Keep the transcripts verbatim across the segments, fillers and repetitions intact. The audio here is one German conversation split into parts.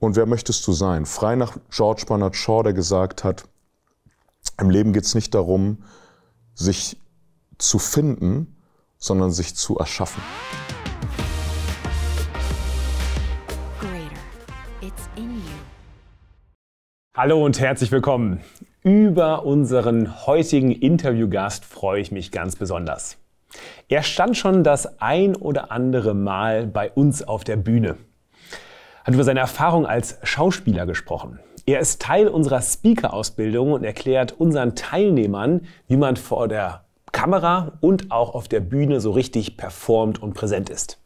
und wer möchtest du sein? Frei nach George Bernard Shaw, der gesagt hat, im Leben geht es nicht darum, sich zu finden, sondern sich zu erschaffen. Greater. It's in you. Hallo und herzlich willkommen. Über unseren heutigen Interviewgast freue ich mich ganz besonders. Er stand schon das ein oder andere Mal bei uns auf der Bühne, hat über seine Erfahrung als Schauspieler gesprochen. Er ist Teil unserer Speaker-Ausbildung und erklärt unseren Teilnehmern, wie man vor der Kamera und auch auf der Bühne so richtig performt und präsent ist.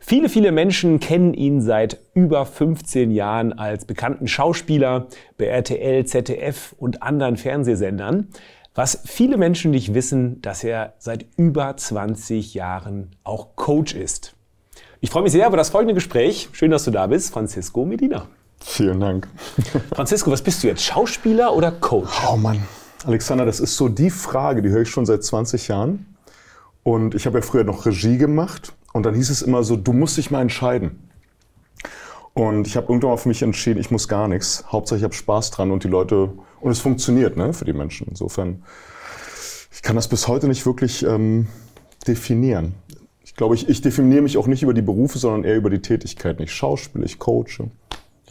Viele, viele Menschen kennen ihn seit über fünfzehn Jahren als bekannten Schauspieler bei R T L, Z D F und anderen Fernsehsendern. Was viele Menschen nicht wissen, dass er seit über zwanzig Jahren auch Coach ist. Ich freue mich sehr über das folgende Gespräch. Schön, dass du da bist, Francisco Medina. Vielen Dank. Francisco, was bist du jetzt? Schauspieler oder Coach? Oh Mann, Alexander, das ist so die Frage, die höre ich schon seit zwanzig Jahren. Und ich habe ja früher noch Regie gemacht und dann hieß es immer so, du musst dich mal entscheiden. Und ich habe irgendwann mal für mich entschieden, ich muss gar nichts. Hauptsache ich habe Spaß dran und die Leute, und es funktioniert, ne, für die Menschen. Insofern, ich kann das bis heute nicht wirklich ähm, definieren. Ich glaube, ich, ich definiere mich auch nicht über die Berufe, sondern eher über die Tätigkeiten. Ich schauspiele, ich coache.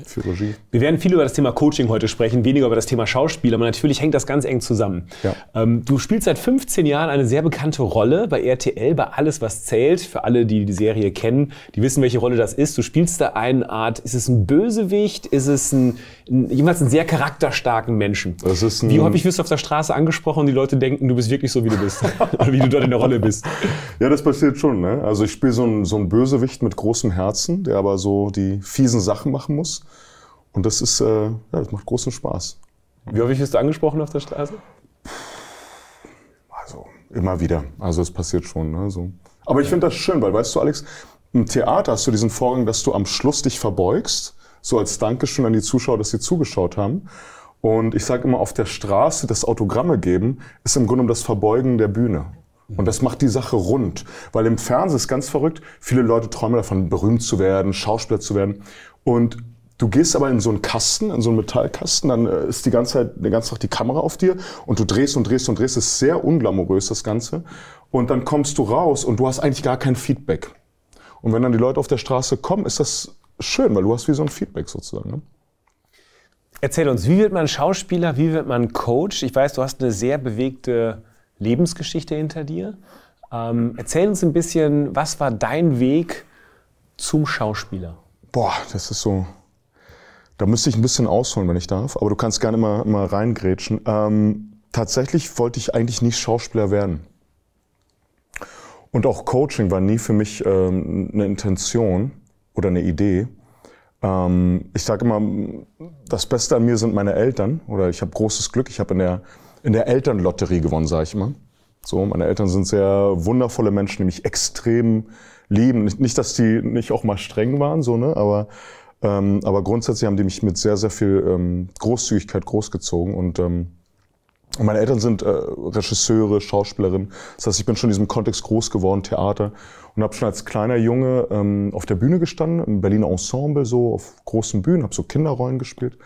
Für Regie. Wir werden viel über das Thema Coaching heute sprechen, weniger über das Thema Schauspiel, aber natürlich hängt das ganz eng zusammen. Ja. Ähm, du spielst seit fünfzehn Jahren eine sehr bekannte Rolle bei R T L, bei Alles, was zählt. Für alle, die die Serie kennen, die wissen, welche Rolle das ist. Du spielst da eine Art, ist es ein Bösewicht, ist es ein, ein jemals einen sehr charakterstarken Menschen? Das ist ein, wie häufig wirst du auf der Straße angesprochen und die Leute denken, du bist wirklich so, wie du bist, oder wie du dort in der Rolle bist? Ja, das passiert schon, ne? Also ich spiele so einen so einen Bösewicht mit großem Herzen, der aber so die fiesen Sachen machen muss. Und das ist, äh, ja, das macht großen Spaß. Wie häufig wirst du angesprochen auf der Straße? Also immer wieder. Also es passiert schon. Ne? So. Aber okay. Ich finde das schön, weil, weißt du, Alex, im Theater hast du diesen Vorgang, dass du am Schluss dich verbeugst, so als Dankeschön an die Zuschauer, dass sie zugeschaut haben. Und ich sage immer, auf der Straße das Autogramme geben, ist im Grunde um das Verbeugen der Bühne. Und das macht die Sache rund. Weil im Fernsehen ist ganz verrückt, viele Leute träumen davon, berühmt zu werden, Schauspieler zu werden. Und du gehst aber in so einen Kasten, in so einen Metallkasten, dann ist die ganze Zeit, den ganzen Tag die Kamera auf dir und du drehst und drehst und drehst. Das ist sehr unglamourös, das Ganze. Und dann kommst du raus und du hast eigentlich gar kein Feedback. Und wenn dann die Leute auf der Straße kommen, ist das schön, weil du hast wie so ein Feedback sozusagen. Ne? Erzähl uns, wie wird man Schauspieler, wie wird man Coach? Ich weiß, du hast eine sehr bewegte Lebensgeschichte hinter dir. Ähm, erzähl uns ein bisschen, was war dein Weg zum Schauspieler? Boah, das ist so... Da müsste ich ein bisschen ausholen, wenn ich darf, aber du kannst gerne mal, mal reingrätschen. Ähm, tatsächlich wollte ich eigentlich nie Schauspieler werden. Und auch Coaching war nie für mich ähm, eine Intention oder eine Idee. Ähm, ich sage immer, das Beste an mir sind meine Eltern, oder ich habe großes Glück, ich habe in der, in der Elternlotterie gewonnen, sage ich immer. So, meine Eltern sind sehr wundervolle Menschen, die mich extrem lieben. Nicht, nicht dass die nicht auch mal streng waren, so, ne, aber... Ähm, aber grundsätzlich haben die mich mit sehr, sehr viel ähm, Großzügigkeit großgezogen. Und ähm, meine Eltern sind äh, Regisseure, Schauspielerinnen. Das heißt, ich bin schon in diesem Kontext groß geworden, Theater. Und habe schon als kleiner Junge ähm, auf der Bühne gestanden, im Berliner Ensemble, so auf großen Bühnen, habe so Kinderrollen gespielt.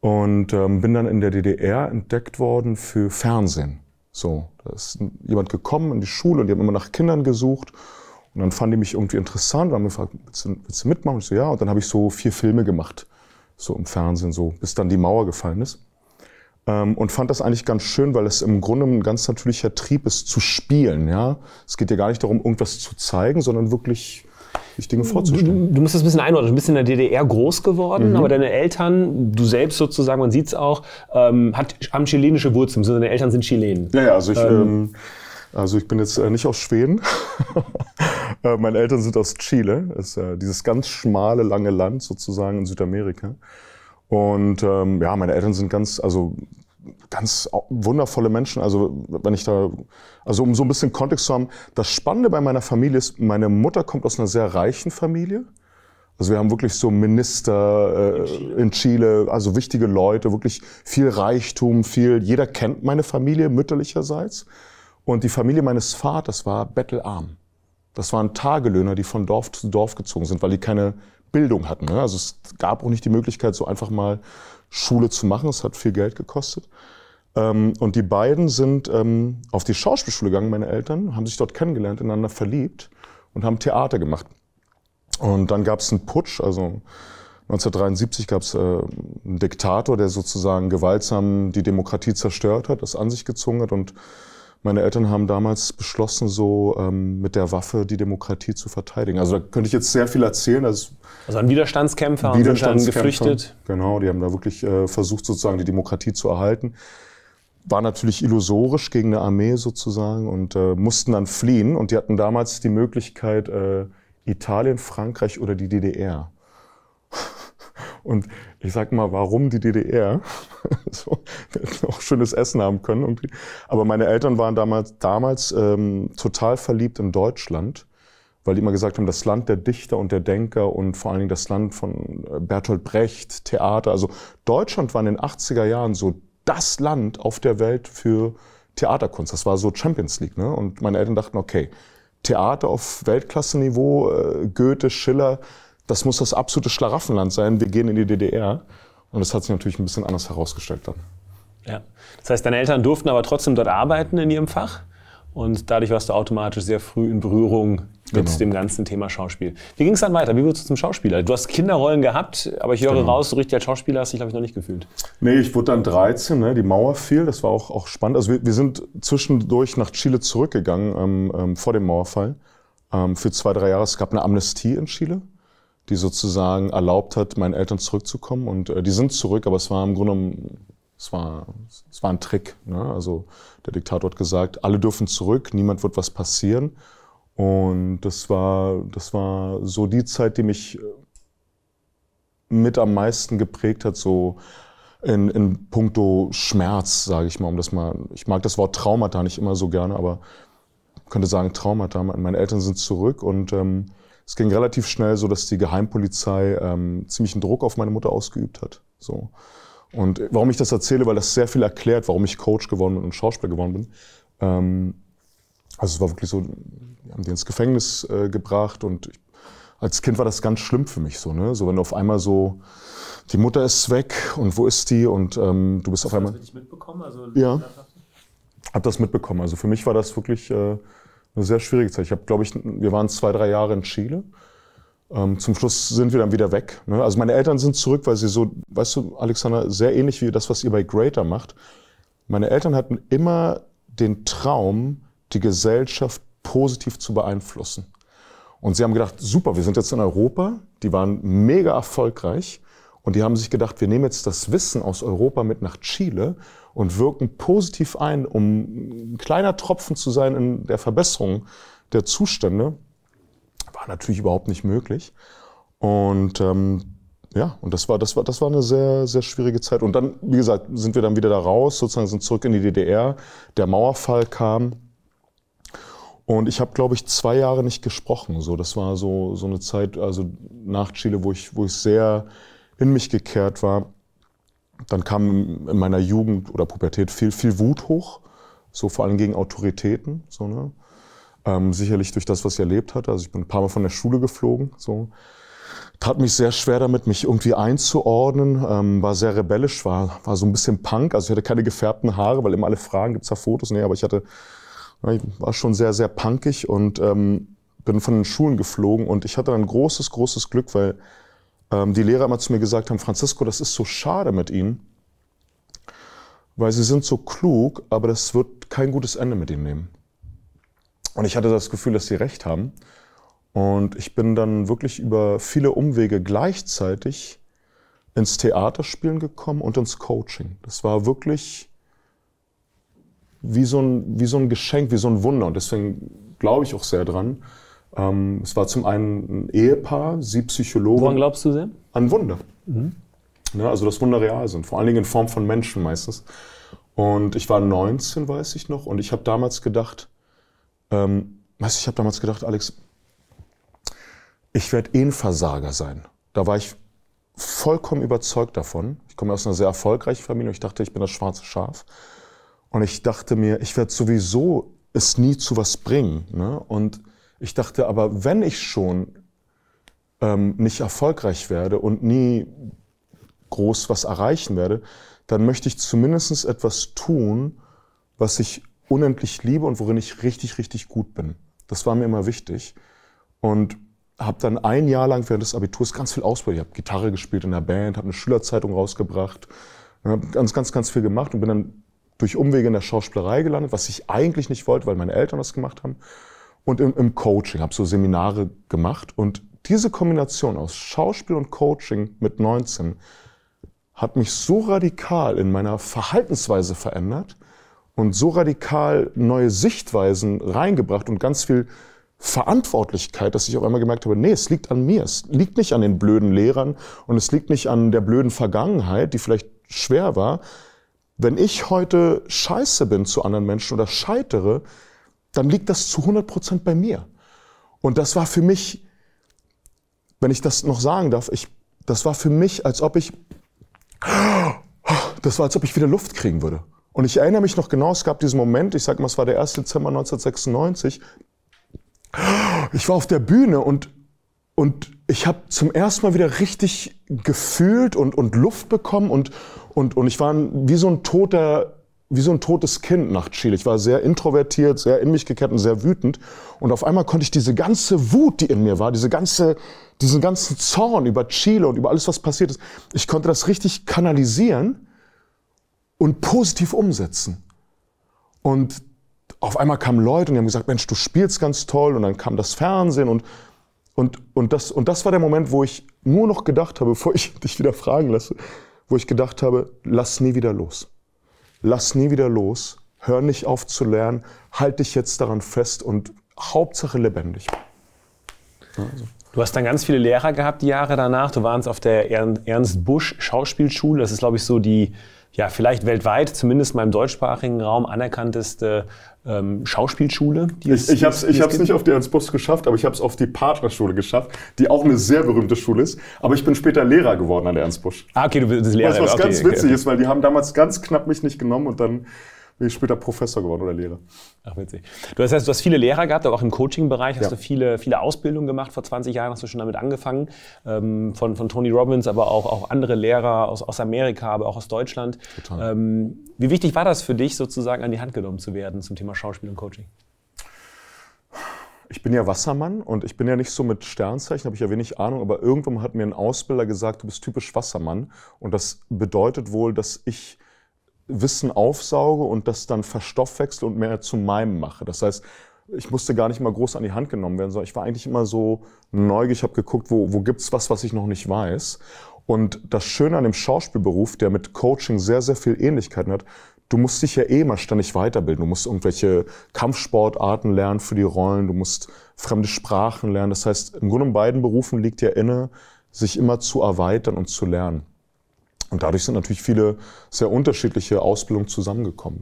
Und ähm, bin dann in der D D R entdeckt worden für Fernsehen. So, da ist jemand gekommen in die Schule und die haben immer nach Kindern gesucht. Und dann fanden die mich irgendwie interessant und haben gefragt, willst du, willst du mitmachen? Und ich so, ja. Und dann habe ich so vier Filme gemacht, so im Fernsehen, so, bis dann die Mauer gefallen ist. Ähm, und fand das eigentlich ganz schön, weil es im Grunde ein ganz natürlicher Trieb ist, zu spielen, ja. Es geht ja gar nicht darum, irgendwas zu zeigen, sondern wirklich sich Dinge vorzustellen. Du, du musst das ein bisschen einordnen. Du bist in der D D R groß geworden, mhm. aber deine Eltern, du selbst sozusagen, man sieht es auch, ähm, hat, haben chilenische Wurzeln, also deine Eltern sind Chilenen. Ja, ja, also ich... Ähm, Also ich bin jetzt äh, nicht aus Schweden, äh, meine Eltern sind aus Chile, ist äh, dieses ganz schmale, lange Land sozusagen in Südamerika. Und ähm, ja, meine Eltern sind ganz, also ganz wundervolle Menschen. Also wenn ich da, also um so ein bisschen Kontext zu haben, das Spannende bei meiner Familie ist, meine Mutter kommt aus einer sehr reichen Familie. Also wir haben wirklich so Minister äh, in Chile. in Chile, also wichtige Leute, wirklich viel Reichtum, viel, jeder kennt meine Familie mütterlicherseits. Und die Familie meines Vaters war bettelarm. Das waren Tagelöhner, die von Dorf zu Dorf gezogen sind, weil die keine Bildung hatten. Ne? Also es gab auch nicht die Möglichkeit, so einfach mal Schule zu machen. Es hat viel Geld gekostet. Ähm, und die beiden sind ähm, auf die Schauspielschule gegangen, meine Eltern, haben sich dort kennengelernt, ineinander verliebt und haben Theater gemacht. Und dann gab es einen Putsch, also neunzehnhundertdreiundsiebzig gab es äh, einen Diktator, der sozusagen gewaltsam die Demokratie zerstört hat, das an sich gezogen hat. Und meine Eltern haben damals beschlossen, so ähm, mit der Waffe die Demokratie zu verteidigen. Also da könnte ich jetzt sehr viel erzählen. Also, also an Widerstandskämpfer haben Widerstandskämpfer, dann geflüchtet. Genau, die haben da wirklich äh, versucht, sozusagen die Demokratie zu erhalten. War natürlich illusorisch gegen eine Armee sozusagen und äh, mussten dann fliehen. Und die hatten damals die Möglichkeit, äh, Italien, Frankreich oder die D D R. Und ich sag mal, warum die D D R? So, wir hätten auch schönes Essen haben können. Irgendwie. Aber meine Eltern waren damals, damals ähm, total verliebt in Deutschland, weil die immer gesagt haben, das Land der Dichter und der Denker und vor allen Dingen das Land von Bertolt Brecht, Theater. Also Deutschland war in den achtziger Jahren so das Land auf der Welt für Theaterkunst. Das war so Champions League, ne? Und meine Eltern dachten, okay, Theater auf Weltklasseniveau, äh, Goethe, Schiller, das muss das absolute Schlaraffenland sein. Wir gehen in die D D R. Und das hat sich natürlich ein bisschen anders herausgestellt dann. Ja. Das heißt, deine Eltern durften aber trotzdem dort arbeiten in ihrem Fach. Und dadurch warst du automatisch sehr früh in Berührung mit genau. dem ganzen Thema Schauspiel. Wie ging es dann weiter? Wie wurdest du zum Schauspieler? Du hast Kinderrollen gehabt, aber ich höre genau. raus, so richtig als Schauspieler hast du dich, glaube ich, noch nicht gefühlt. Nee, ich wurde dann dreizehn, ne? Die Mauer fiel, das war auch, auch spannend. Also wir, wir sind zwischendurch nach Chile zurückgegangen, ähm, ähm, vor dem Mauerfall, ähm, für zwei, drei Jahre. Es gab eine Amnestie in Chile, die sozusagen erlaubt hat, meinen Eltern zurückzukommen. Und äh, die sind zurück, aber es war im Grunde genommen, es war, es war ein Trick. Ne? Also der Diktator hat gesagt, alle dürfen zurück, niemand wird was passieren. Und das war, das war so die Zeit, die mich mit am meisten geprägt hat, so in, in puncto Schmerz, sage ich mal, um das mal. Ich mag das Wort Traumata nicht immer so gerne, aber könnte sagen Traumata. Meine Eltern sind zurück und ähm, es ging relativ schnell so, dass die Geheimpolizei ähm, ziemlichen Druck auf meine Mutter ausgeübt hat. So. Und warum ich das erzähle, weil das sehr viel erklärt, warum ich Coach geworden bin und Schauspieler geworden bin. Ähm, Also es war wirklich so, wir haben die ins Gefängnis äh, gebracht und ich, als Kind war das ganz schlimm für mich so, ne? So wenn du auf einmal so, die Mutter ist weg und wo ist die und ähm, du bist Hast auf einmal... Hast du das wirklich mitbekommen? Also, ja, hab das mitbekommen. Also für mich war das wirklich äh, eine sehr schwierige Zeit. Ich habe, glaube ich, wir waren zwei, drei Jahre in Chile. Ähm, zum Schluss sind wir dann wieder weg. Ne? Also meine Eltern sind zurück, weil sie so, weißt du, Alexander, sehr ähnlich wie das, was ihr bei Greater macht. Meine Eltern hatten immer den Traum, die Gesellschaft positiv zu beeinflussen. Und sie haben gedacht, super, wir sind jetzt in Europa, die waren mega erfolgreich und die haben sich gedacht, wir nehmen jetzt das Wissen aus Europa mit nach Chile und wirken positiv ein, um ein kleiner Tropfen zu sein in der Verbesserung der Zustände. War natürlich überhaupt nicht möglich. Und ähm, ja, und das war, das war, das war eine sehr, sehr schwierige Zeit. Und dann, wie gesagt, sind wir dann wieder da raus, sozusagen sind zurück in die D D R, der Mauerfall kam. Und ich habe, glaube ich, zwei Jahre nicht gesprochen. So, das war so so eine Zeit, also nach Chile, wo ich wo ich sehr in mich gekehrt war. Dann kam in meiner Jugend oder Pubertät viel viel Wut hoch, so vor allem gegen Autoritäten, so ne. Ähm, sicherlich durch das, was ich erlebt hatte. Also ich bin ein paar Mal von der Schule geflogen, so. Tat mich sehr schwer damit, mich irgendwie einzuordnen, ähm, war sehr rebellisch, war war so ein bisschen Punk. Also ich hatte keine gefärbten Haare, weil immer alle fragen, gibt's da Fotos? Nee, aber ich hatte Ich war schon sehr, sehr punkig und ähm, bin von den Schulen geflogen. Und ich hatte dann großes, großes Glück, weil ähm, die Lehrer immer zu mir gesagt haben, Francisco, das ist so schade mit Ihnen, weil Sie sind so klug, aber das wird kein gutes Ende mit Ihnen nehmen. Und ich hatte das Gefühl, dass Sie recht haben. Und ich bin dann wirklich über viele Umwege gleichzeitig ins Theaterspielen gekommen und ins Coaching. Das war wirklich... Wie so, ein, wie so ein Geschenk, wie so ein Wunder. Und deswegen glaube ich auch sehr dran. Ähm, es war zum einen ein Ehepaar, sie Psychologen. Woran glaubst du sehr? An Wunder. Mhm. Ja, also dass Wunder real sind, vor allen Dingen in Form von Menschen meistens. Und ich war neunzehn, weiß ich noch, und ich habe damals gedacht, ähm, weißt du, ich habe damals gedacht, Alex, ich werde eh ein Versager sein. Da war ich vollkommen überzeugt davon. Ich komme aus einer sehr erfolgreichen Familie und ich dachte, ich bin das schwarze Schaf. Und ich dachte mir, ich werde sowieso es nie zu was bringen. Ne? Und ich dachte aber, wenn ich schon ähm, nicht erfolgreich werde und nie groß was erreichen werde, dann möchte ich zumindest etwas tun, was ich unendlich liebe und worin ich richtig, richtig gut bin. Das war mir immer wichtig. Und habe dann ein Jahr lang während des Abiturs ganz viel ausprobiert. Ich habe Gitarre gespielt in der Band, habe eine Schülerzeitung rausgebracht, habe ganz, ganz, ganz viel gemacht und bin dann durch Umwege in der Schauspielerei gelandet, was ich eigentlich nicht wollte, weil meine Eltern das gemacht haben. Und im, im Coaching, habe so Seminare gemacht. Und diese Kombination aus Schauspiel und Coaching mit neunzehn hat mich so radikal in meiner Verhaltensweise verändert und so radikal neue Sichtweisen reingebracht und ganz viel Verantwortlichkeit, dass ich auf einmal gemerkt habe, nee, es liegt an mir. Es liegt nicht an den blöden Lehrern und es liegt nicht an der blöden Vergangenheit, die vielleicht schwer war. Wenn ich heute scheiße bin zu anderen Menschen oder scheitere, dann liegt das zu hundert Prozent bei mir. Und das war für mich, wenn ich das noch sagen darf, ich, das war für mich, als ob ich, das war, als ob ich wieder Luft kriegen würde. Und ich erinnere mich noch genau, es gab diesen Moment, ich sag mal, es war der erste Dezember neunzehnhundertsechsundneunzig, ich war auf der Bühne und, und ich habe zum ersten Mal wieder richtig gefühlt und, und Luft bekommen und, und, und ich war wie so ein toter, wie so ein totes Kind nach Chile. Ich war sehr introvertiert, sehr in mich gekehrt und sehr wütend. Und auf einmal konnte ich diese ganze Wut, die in mir war, diese ganze, diesen ganzen Zorn über Chile und über alles, was passiert ist, ich konnte das richtig kanalisieren und positiv umsetzen. Und auf einmal kamen Leute und die haben gesagt, Mensch, du spielst ganz toll. Und dann kam das Fernsehen und, und, und, das, und das war der Moment, wo ich nur noch gedacht habe, bevor ich dich wieder fragen lasse, wo ich gedacht habe, lass nie wieder los. Lass nie wieder los, hör nicht auf zu lernen, halt dich jetzt daran fest und Hauptsache lebendig. Also. Du hast dann ganz viele Lehrer gehabt die Jahre danach. Du warst auf der Ernst-Busch-Schauspielschule. Das ist, glaube ich, so die, ja, vielleicht weltweit, zumindest mal im deutschsprachigen Raum, anerkannteste ähm, Schauspielschule. Die es, ich ich habe es nicht auf die Ernst-Busch geschafft, aber ich habe es auf die Partnerschule geschafft, die auch eine sehr berühmte Schule ist. Aber ich bin später Lehrer geworden an der Ernst-Busch. Ah, okay, du bist Lehrer. Was, was okay, ganz okay, witzig okay. ist, weil die haben damals ganz knapp mich nicht genommen und dann bin ich später Professor geworden oder Lehrer. Ach, witzig. Du hast, heißt, du hast viele Lehrer gehabt, aber auch im Coaching-Bereich hast ja. du viele, viele Ausbildungen gemacht. Vor zwanzig Jahren hast du schon damit angefangen. Ähm, von, von Tony Robbins, aber auch, auch andere Lehrer aus, aus Amerika, aber auch aus Deutschland. Total. Ähm, wie wichtig war das für dich, sozusagen an die Hand genommen zu werden zum Thema Schauspiel und Coaching? Ich bin ja Wassermann und ich bin ja nicht so mit Sternzeichen, habe ich ja wenig Ahnung, aber irgendwann hat mir ein Ausbilder gesagt, du bist typisch Wassermann. Und das bedeutet wohl, dass ich Wissen aufsauge und das dann verstoffwechsel und mehr zu meinem mache. Das heißt, ich musste gar nicht mal groß an die Hand genommen werden, sondern ich war eigentlich immer so neugierig, habe geguckt, wo, wo gibt's was, was ich noch nicht weiß. Und das Schöne an dem Schauspielberuf, der mit Coaching sehr, sehr viel Ähnlichkeiten hat, du musst dich ja eh immer ständig weiterbilden. Du musst irgendwelche Kampfsportarten lernen für die Rollen, du musst fremde Sprachen lernen. Das heißt, im Grunde in beiden Berufen liegt ja inne, sich immer zu erweitern und zu lernen. Und dadurch sind natürlich viele sehr unterschiedliche Ausbildungen zusammengekommen.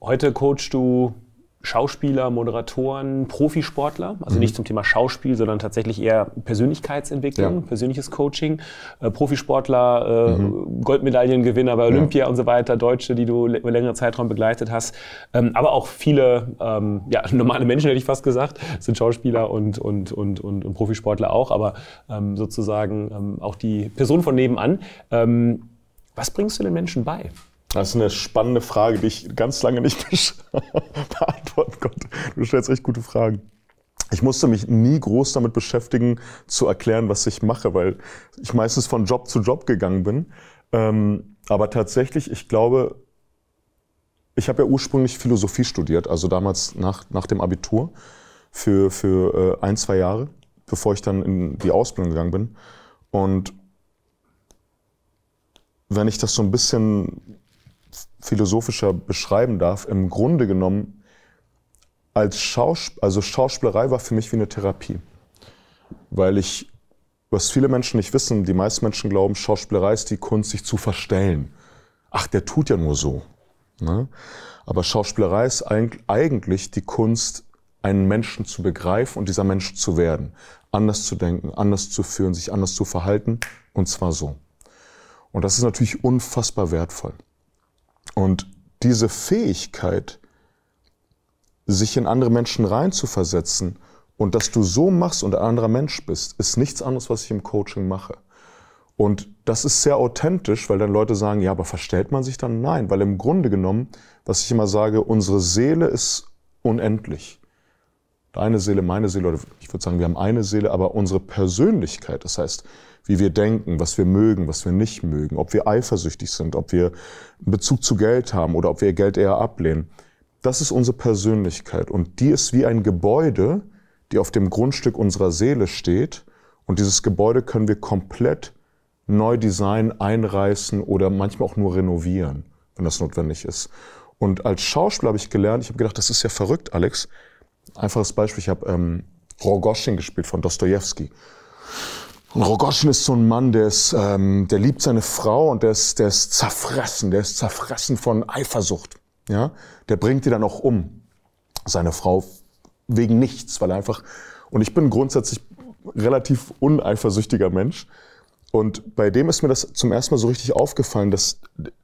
Heute coachst du Schauspieler, Moderatoren, Profisportler, also mhm. nicht zum Thema Schauspiel, sondern tatsächlich eher Persönlichkeitsentwicklung, ja. persönliches Coaching, äh, Profisportler, äh, mhm. Goldmedaillengewinner bei Olympia ja. und so weiter, Deutsche, die du über längere Zeitraum begleitet hast, ähm, aber auch viele ähm, ja, normale Menschen, hätte ich fast gesagt, sind Schauspieler und, und, und, und, und Profisportler auch, aber ähm, sozusagen ähm, auch die Person von nebenan. Ähm, was bringst du den Menschen bei? Das ist eine spannende Frage, die ich ganz lange nicht beantworten konnte. Du stellst echt gute Fragen. Ich musste mich nie groß damit beschäftigen, zu erklären, was ich mache, weil ich meistens von Job zu Job gegangen bin. Aber tatsächlich, ich glaube, ich habe ja ursprünglich Philosophie studiert, also damals nach, nach dem Abitur für, für ein, zwei Jahre, bevor ich dann in die Ausbildung gegangen bin. Und wenn ich das so ein bisschen philosophischer beschreiben darf, im Grunde genommen, als Schausp- also Schauspielerei war für mich wie eine Therapie. Weil ich, was viele Menschen nicht wissen, die meisten Menschen glauben, Schauspielerei ist die Kunst, sich zu verstellen. Ach, der tut ja nur so. Ne? Aber Schauspielerei ist eigentlich die Kunst, einen Menschen zu begreifen und dieser Mensch zu werden. Anders zu denken, anders zu fühlen, sich anders zu verhalten und zwar so. Und das ist natürlich unfassbar wertvoll. Und diese Fähigkeit, sich in andere Menschen reinzuversetzen Und dass du so machst und ein anderer Mensch bist, ist nichts anderes, was ich im Coaching mache. Und das ist sehr authentisch, weil dann Leute sagen, ja, aber verstellt man sich dann? Nein, weil im Grunde genommen, was ich immer sage, unsere Seele ist unendlich. Deine Seele, meine Seele, oder ich würde sagen, wir haben eine Seele, aber unsere Persönlichkeit, das heißt, wie wir denken, was wir mögen, was wir nicht mögen, ob wir eifersüchtig sind, ob wir einen Bezug zu Geld haben oder ob wir Geld eher ablehnen, das ist unsere Persönlichkeit. Und die ist wie ein Gebäude, die auf dem Grundstück unserer Seele steht. Und dieses Gebäude können wir komplett neu designen, einreißen oder manchmal auch nur renovieren, wenn das notwendig ist. Und als Schauspieler habe ich gelernt, ich habe gedacht, das ist ja verrückt, Alex. Einfaches Beispiel, ich habe ähm, Rogoschin gespielt von Dostoyevsky. Und Rogoschin ist so ein Mann, der, ist, ähm, der liebt seine Frau und der ist, der ist zerfressen, der ist zerfressen von Eifersucht. Ja? Der bringt die dann auch um, seine Frau, wegen nichts, weil er einfach... Und ich bin grundsätzlich relativ uneifersüchtiger Mensch. Und bei dem ist mir das zum ersten Mal so richtig aufgefallen, dass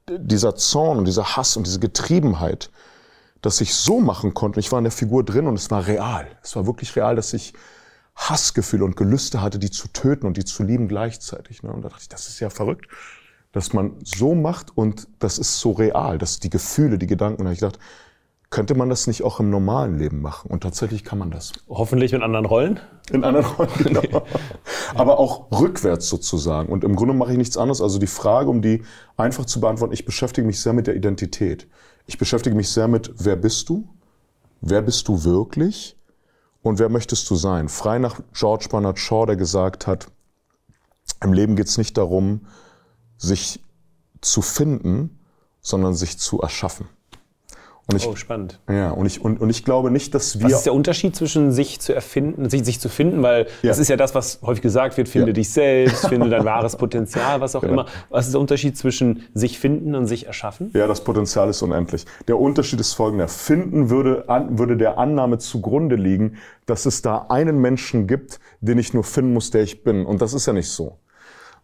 dieser Zorn und dieser Hass und diese Getriebenheit, dass ich so machen konnte, ich war in der Figur drin und es war real. Es war wirklich real, dass ich Hassgefühle und Gelüste hatte, die zu töten und die zu lieben gleichzeitig. Und da dachte ich, das ist ja verrückt, dass man so macht und das ist so real, dass die Gefühle, die Gedanken. Und da habe ich gedacht, könnte man das nicht auch im normalen Leben machen? Und tatsächlich kann man das. Hoffentlich mit anderen Rollen? In anderen Rollen, genau. Nee. Aber auch rückwärts sozusagen. Und im Grunde mache ich nichts anderes. Also die Frage, um die einfach zu beantworten, ich beschäftige mich sehr mit der Identität. Ich beschäftige mich sehr mit, wer bist du? Wer bist du wirklich? Und wer möchtest du sein? Frei nach George Bernard Shaw, der gesagt hat, im Leben geht es nicht darum, sich zu finden, sondern sich zu erschaffen. Und ich, oh, spannend. Ja, und ich, und, und ich glaube nicht, dass wir... Was ist der Unterschied zwischen sich zu erfinden, sich, sich zu finden? Weil ja. das ist ja das, was häufig gesagt wird, finde ja. dich selbst, finde dein wahres Potenzial, was auch genau. immer. Was ist der Unterschied zwischen sich finden und sich erschaffen? Ja, das Potenzial ist unendlich. Der Unterschied ist folgender. Finden würde, an, würde der Annahme zugrunde liegen, dass es da einen Menschen gibt, den ich nur finden muss, der ich bin. Und das ist ja nicht so.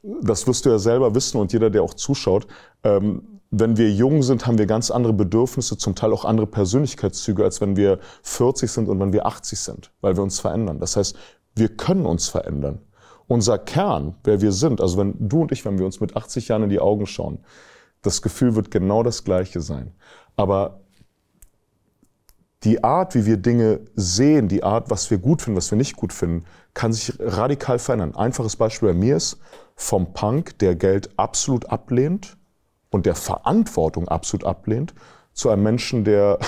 Das wirst du ja selber wissen und jeder, der auch zuschaut, ähm, wenn wir jung sind, haben wir ganz andere Bedürfnisse, zum Teil auch andere Persönlichkeitszüge, als wenn wir vierzig sind und wenn wir achtzig sind, weil wir uns verändern. Das heißt, wir können uns verändern. Unser Kern, wer wir sind, also wenn du und ich, wenn wir uns mit achtzig Jahren in die Augen schauen, das Gefühl wird genau das gleiche sein. Aber die Art, wie wir Dinge sehen, die Art, was wir gut finden, was wir nicht gut finden, kann sich radikal verändern. Einfaches Beispiel bei mir ist, vom Punk, der Geld absolut ablehnt, und der Verantwortung absolut ablehnt, zu einem Menschen, der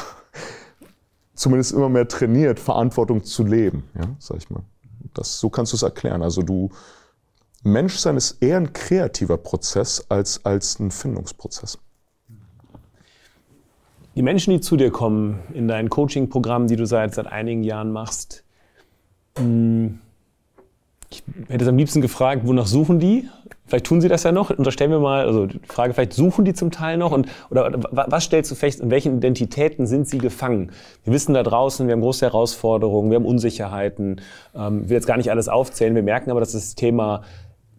zumindest immer mehr trainiert, Verantwortung zu leben. Ja, sag ich mal. Das, so kannst du es erklären. Also du, Menschsein ist eher ein kreativer Prozess als, als ein Findungsprozess. Die Menschen, die zu dir kommen, in deinen Coaching-Programmen, die du seit, seit einigen Jahren machst, ich hätte es am liebsten gefragt, wonach suchen die? Vielleicht tun sie das ja noch. Unterstellen wir mal, also die Frage, vielleicht suchen die zum Teil noch. Und, oder was stellst du fest, in welchen Identitäten sind sie gefangen? Wir wissen da draußen, wir haben große Herausforderungen, wir haben Unsicherheiten. Ähm, ich will jetzt gar nicht alles aufzählen. Wir merken aber, dass das Thema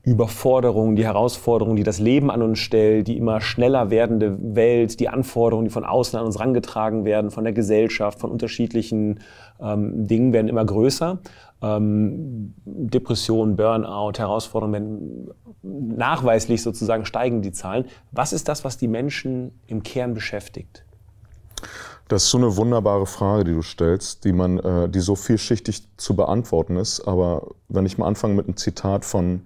Überforderung, die Herausforderungen, die das Leben an uns stellt, die immer schneller werdende Welt, die Anforderungen, die von außen an uns herangetragen werden, von der Gesellschaft, von unterschiedlichen ähm, Dingen werden immer größer. Ähm, Depression, Burnout, Herausforderungen werden nachweislich sozusagen steigen die Zahlen. Was ist das, was die Menschen im Kern beschäftigt? Das ist so eine wunderbare Frage, die du stellst, die man, äh, die so vielschichtig zu beantworten ist. Aber wenn ich mal anfange mit einem Zitat von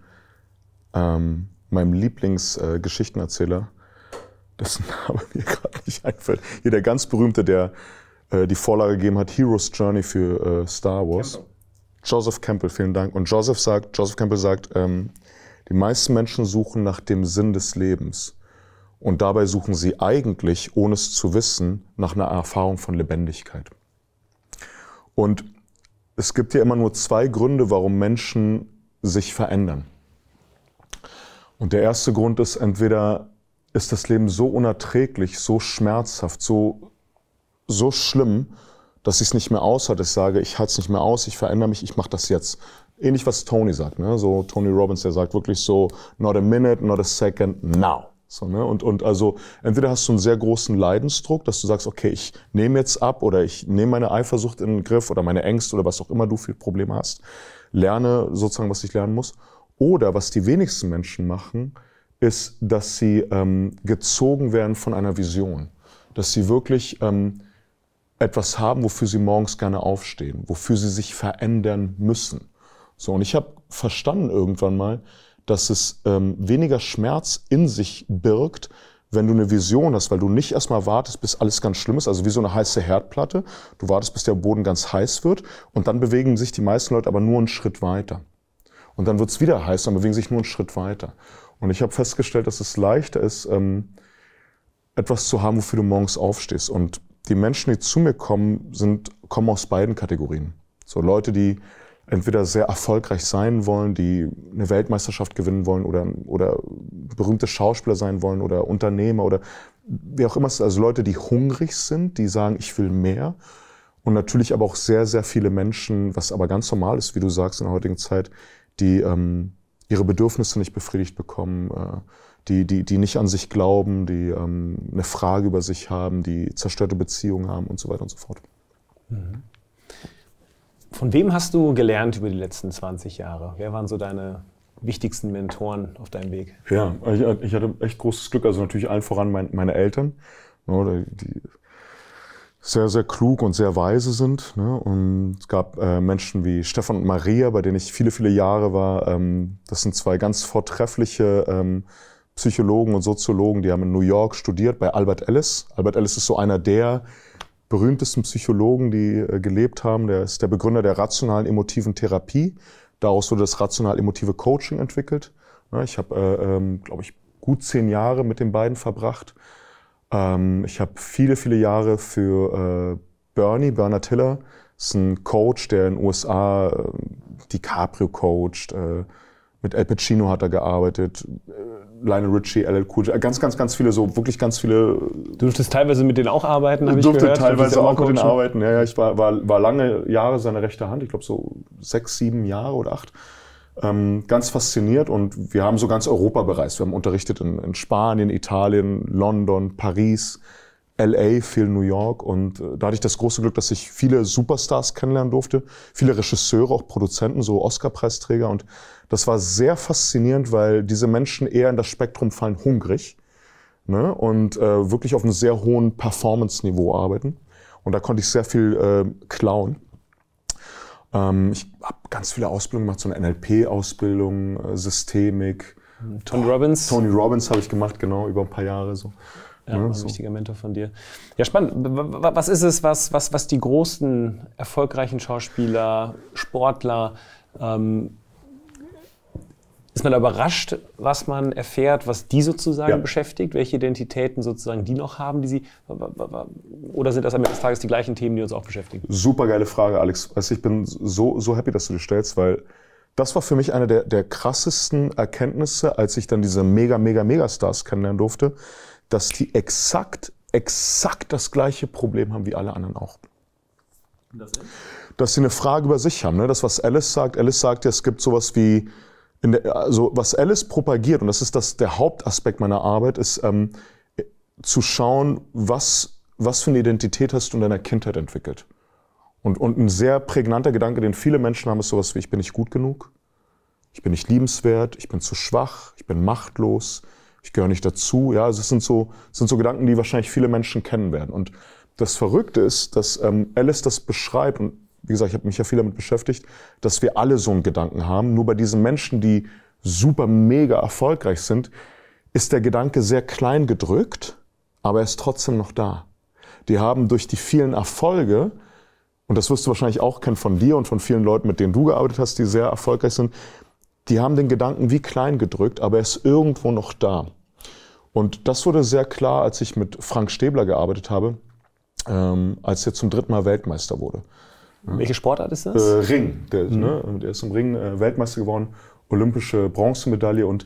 Ähm, meinem Lieblingsgeschichtenerzähler, äh, dessen Name mir gerade nicht einfällt. Hier der ganz berühmte, der äh, die Vorlage gegeben hat, Hero's Journey für äh, Star Wars. Campbell. Joseph Campbell, vielen Dank. Und Joseph sagt, Joseph Campbell sagt, ähm, die meisten Menschen suchen nach dem Sinn des Lebens. Und dabei suchen sie eigentlich, ohne es zu wissen, nach einer Erfahrung von Lebendigkeit. Und es gibt ja immer nur zwei Gründe, warum Menschen sich verändern. Und der erste Grund ist, entweder ist das Leben so unerträglich, so schmerzhaft, so, so schlimm, dass ich es nicht mehr aushalte. Ich sage, ich halte es nicht mehr aus, ich verändere mich, ich mache das jetzt. Ähnlich was Tony sagt, ne? So Tony Robbins, der sagt wirklich so, not a minute, not a second, now. So, ne? und, und also entweder hast du einen sehr großen Leidensdruck, dass du sagst, okay, ich nehme jetzt ab oder ich nehme meine Eifersucht in den Griff oder meine Ängste oder was auch immer du für Probleme hast, lerne sozusagen, was ich lernen muss. Oder was die wenigsten Menschen machen, ist, dass sie ähm, gezogen werden von einer Vision, dass sie wirklich ähm, etwas haben, wofür sie morgens gerne aufstehen, wofür sie sich verändern müssen. So, und ich habe verstanden irgendwann mal, dass es ähm, weniger Schmerz in sich birgt, wenn du eine Vision hast, weil du nicht erstmal wartest, bis alles ganz schlimm ist, also wie so eine heiße Herdplatte. Du wartest, bis der Boden ganz heiß wird und dann bewegen sich die meisten Leute aber nur einen Schritt weiter. Und dann wird es wieder heiß, dann bewegen sich nur einen Schritt weiter. Und ich habe festgestellt, dass es leichter ist, ähm, etwas zu haben, wofür du morgens aufstehst. Und die Menschen, die zu mir kommen, sind, kommen aus beiden Kategorien. So Leute, die entweder sehr erfolgreich sein wollen, die eine Weltmeisterschaft gewinnen wollen oder, oder berühmte Schauspieler sein wollen oder Unternehmer oder wie auch immer. Also Leute, die hungrig sind, die sagen, ich will mehr. Und natürlich aber auch sehr, sehr viele Menschen, was aber ganz normal ist, wie du sagst, in der heutigen Zeit, die ähm, ihre Bedürfnisse nicht befriedigt bekommen, äh, die, die, die nicht an sich glauben, die ähm, eine Frage über sich haben, die zerstörte Beziehungen haben und so weiter und so fort. Mhm. Von wem hast du gelernt über die letzten zwanzig Jahre? Wer waren so deine wichtigsten Mentoren auf deinem Weg? Ja, ich, ich hatte echt großes Glück. Also natürlich allen voran mein, meine Eltern, ne, die sehr, sehr klug und sehr weise sind. Ne? Und es gab äh, Menschen wie Stefan und Maria, bei denen ich viele, viele Jahre war. Ähm, das sind zwei ganz vortreffliche ähm, Psychologen und Soziologen, die haben in New York studiert bei Albert Ellis. Albert Ellis ist so einer der berühmtesten Psychologen, die äh, gelebt haben. Der ist der Begründer der rationalen emotiven Therapie. Daraus wurde das rational-emotive Coaching entwickelt. Ja, ich habe, äh, ähm, glaube ich, gut zehn Jahre mit den beiden verbracht. Ähm, ich habe viele, viele Jahre für äh, Bernie, Bernard Hiller, ist ein Coach, der in den U S A äh, DiCaprio coacht. Äh, mit El Pacino hat er gearbeitet. Äh, Lionel Richie, L L Coolidge, ganz, ganz, ganz viele, so wirklich ganz viele. Du durftest teilweise mit denen auch arbeiten, habe ich gehört. Ich durfte teilweise auch mit denen arbeiten, ja, ja. Ich war, war, war lange Jahre seine rechte Hand, ich glaube so sechs, sieben Jahre oder acht. Ähm, ganz fasziniert und wir haben so ganz Europa bereist. Wir haben unterrichtet in, in Spanien, Italien, London, Paris, L A, viel New York und da hatte ich das große Glück, dass ich viele Superstars kennenlernen durfte, viele Regisseure, auch Produzenten, so Oscar-Preisträger und das war sehr faszinierend, weil diese Menschen eher in das Spektrum fallen, hungrig, ne? Und äh, wirklich auf einem sehr hohen Performance-Niveau arbeiten und da konnte ich sehr viel äh, klauen. Ähm, ich habe ganz viele Ausbildungen gemacht, so eine N L P-Ausbildung, äh, Systemik. Tony Robbins? Tony Robbins habe ich gemacht, genau, über ein paar Jahre so. Ja, war ein wichtiger Mentor von dir. Ja, spannend. Was ist es, was, was, was die großen, erfolgreichen Schauspieler, Sportler, ähm, ist man überrascht, was man erfährt, was die sozusagen ja. beschäftigt, welche Identitäten sozusagen die noch haben, die sie, oder sind das am Ende des Tages die gleichen Themen, die uns auch beschäftigen? Super geile Frage, Alex. Also ich bin so, so happy, dass du die stellst, weil das war für mich eine der, der krassesten Erkenntnisse, als ich dann diese mega, mega, mega Stars kennenlernen durfte, dass die exakt, exakt das gleiche Problem haben wie alle anderen auch. Das ist? Dass sie eine Frage über sich haben. Ne? Das, was Alice sagt, Alice sagt ja, es gibt sowas wie, in der, also was Alice propagiert, und das ist das, der Hauptaspekt meiner Arbeit, ist ähm, zu schauen, was, was für eine Identität hast du in deiner Kindheit entwickelt. Und, und ein sehr prägnanter Gedanke, den viele Menschen haben, ist sowas wie, ich bin nicht gut genug, ich bin nicht liebenswert, ich bin zu schwach, ich bin machtlos, ich gehöre nicht dazu. Ja, also es sind so, sind so Gedanken, die wahrscheinlich viele Menschen kennen werden. Und das Verrückte ist, dass ähm, Alice das beschreibt, und wie gesagt, ich habe mich ja viel damit beschäftigt, dass wir alle so einen Gedanken haben. Nur bei diesen Menschen, die super mega erfolgreich sind, ist der Gedanke sehr klein gedrückt, aber er ist trotzdem noch da. Die haben durch die vielen Erfolge, und das wirst du wahrscheinlich auch kennen von dir und von vielen Leuten, mit denen du gearbeitet hast, die sehr erfolgreich sind, die haben den Gedanken wie klein gedrückt, aber er ist irgendwo noch da. Und das wurde sehr klar, als ich mit Frank Stäbler gearbeitet habe, ähm, als er zum dritten Mal Weltmeister wurde. Welche Sportart ist das? Äh, Ring. Der, mhm. ne, der ist im Ring äh, Weltmeister geworden, olympische Bronzemedaille. Und,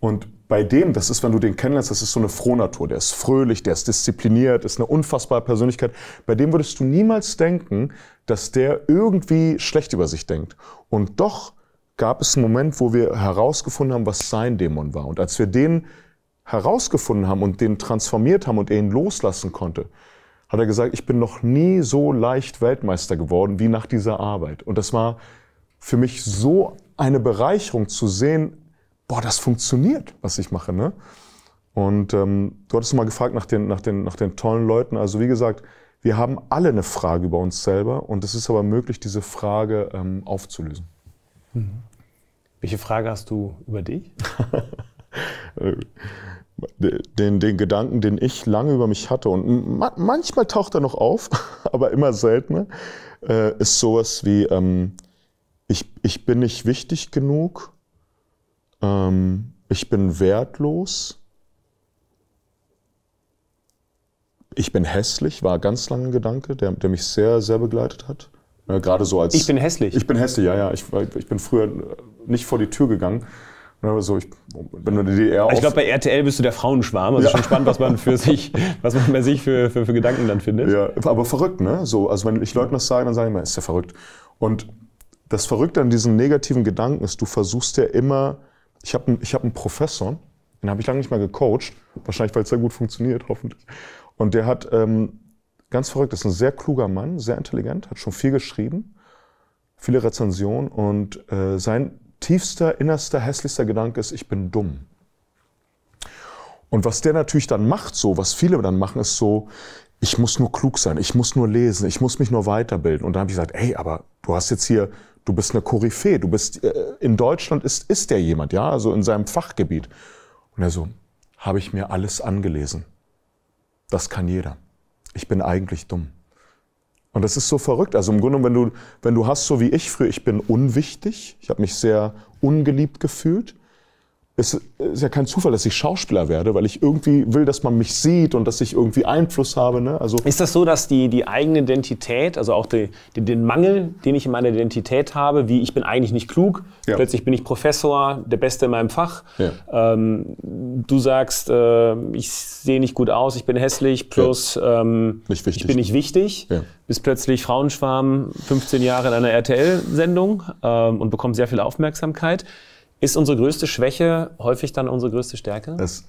und bei dem, das ist, wenn du den kennenlernst, das ist so eine Frohnatur. Der ist fröhlich, der ist diszipliniert, ist eine unfassbare Persönlichkeit. Bei dem würdest du niemals denken, dass der irgendwie schlecht über sich denkt. Und doch gab es einen Moment, wo wir herausgefunden haben, was sein Dämon war. Und als wir den herausgefunden haben und den transformiert haben und er ihn loslassen konnte, hat er gesagt, ich bin noch nie so leicht Weltmeister geworden wie nach dieser Arbeit. Und das war für mich so eine Bereicherung zu sehen, boah, das funktioniert, was ich mache, ne? Und ähm, du hattest mal gefragt nach den, nach, den, nach den tollen Leuten. Also wie gesagt, wir haben alle eine Frage über uns selber und es ist aber möglich, diese Frage ähm, aufzulösen. Mhm. Welche Frage hast du über dich? Den, den Gedanken, den ich lange über mich hatte und ma manchmal taucht er noch auf, aber immer seltener, äh, ist sowas wie, ähm, ich, ich bin nicht wichtig genug, ähm, ich bin wertlos, ich bin hässlich, war ganz lange ein Gedanke, der, der mich sehr, sehr begleitet hat. Äh, gerade so als, ich bin hässlich? Ich bin hässlich, ja, ja. Ich, ich bin früher nicht vor die Tür gegangen. So, ich bin in der D D R also ich glaube, bei R T L bist du der Frauenschwarm. Also ja. Schon spannend, was man für sich, was man bei sich für, für, für Gedanken dann findet. Ja, aber verrückt, ne? So, also wenn ich Leuten das sage, dann sagen die immer, ist der verrückt. Und das Verrückte an diesen negativen Gedanken ist, du versuchst ja immer, ich habe ich hab einen Professor, den habe ich lange nicht mehr gecoacht, wahrscheinlich, weil es sehr gut funktioniert, hoffentlich. Und der hat, ähm, ganz verrückt, ist ein sehr kluger Mann, sehr intelligent, hat schon viel geschrieben, viele Rezensionen und äh, sein tiefster, innerster, hässlichster Gedanke ist, ich bin dumm. Und was der natürlich dann macht, so, was viele dann machen, ist so, ich muss nur klug sein, ich muss nur lesen, ich muss mich nur weiterbilden. Und dann habe ich gesagt, ey, aber du hast jetzt hier, du bist eine Koryphäe, du bist, äh, in Deutschland ist, ist der jemand, ja, also in seinem Fachgebiet. Und er so, habe ich mir alles angelesen. Das kann jeder. Ich bin eigentlich dumm. Und das ist so verrückt. Also im Grunde, wenn du, wenn du hast, so wie ich früher, ich bin unwichtig, ich habe mich sehr ungeliebt gefühlt. Es ist ja kein Zufall, dass ich Schauspieler werde, weil ich irgendwie will, dass man mich sieht und dass ich irgendwie Einfluss habe. Ne? Also ist das so, dass die, die eigene Identität, also auch die, die, den Mangel, den ich in meiner Identität habe, wie ich bin eigentlich nicht klug, ja. Plötzlich bin ich Professor, der Beste in meinem Fach. Ja. Ähm, du sagst, äh, ich sehe nicht gut aus, ich bin hässlich, plus ja. ähm, nicht wichtig. Ich bin nicht wichtig. Ja. Bist plötzlich Frauenschwarm, fünfzehn Jahre in einer R T L-Sendung ähm, und bekommst sehr viel Aufmerksamkeit. Ist unsere größte Schwäche häufig dann unsere größte Stärke? Das,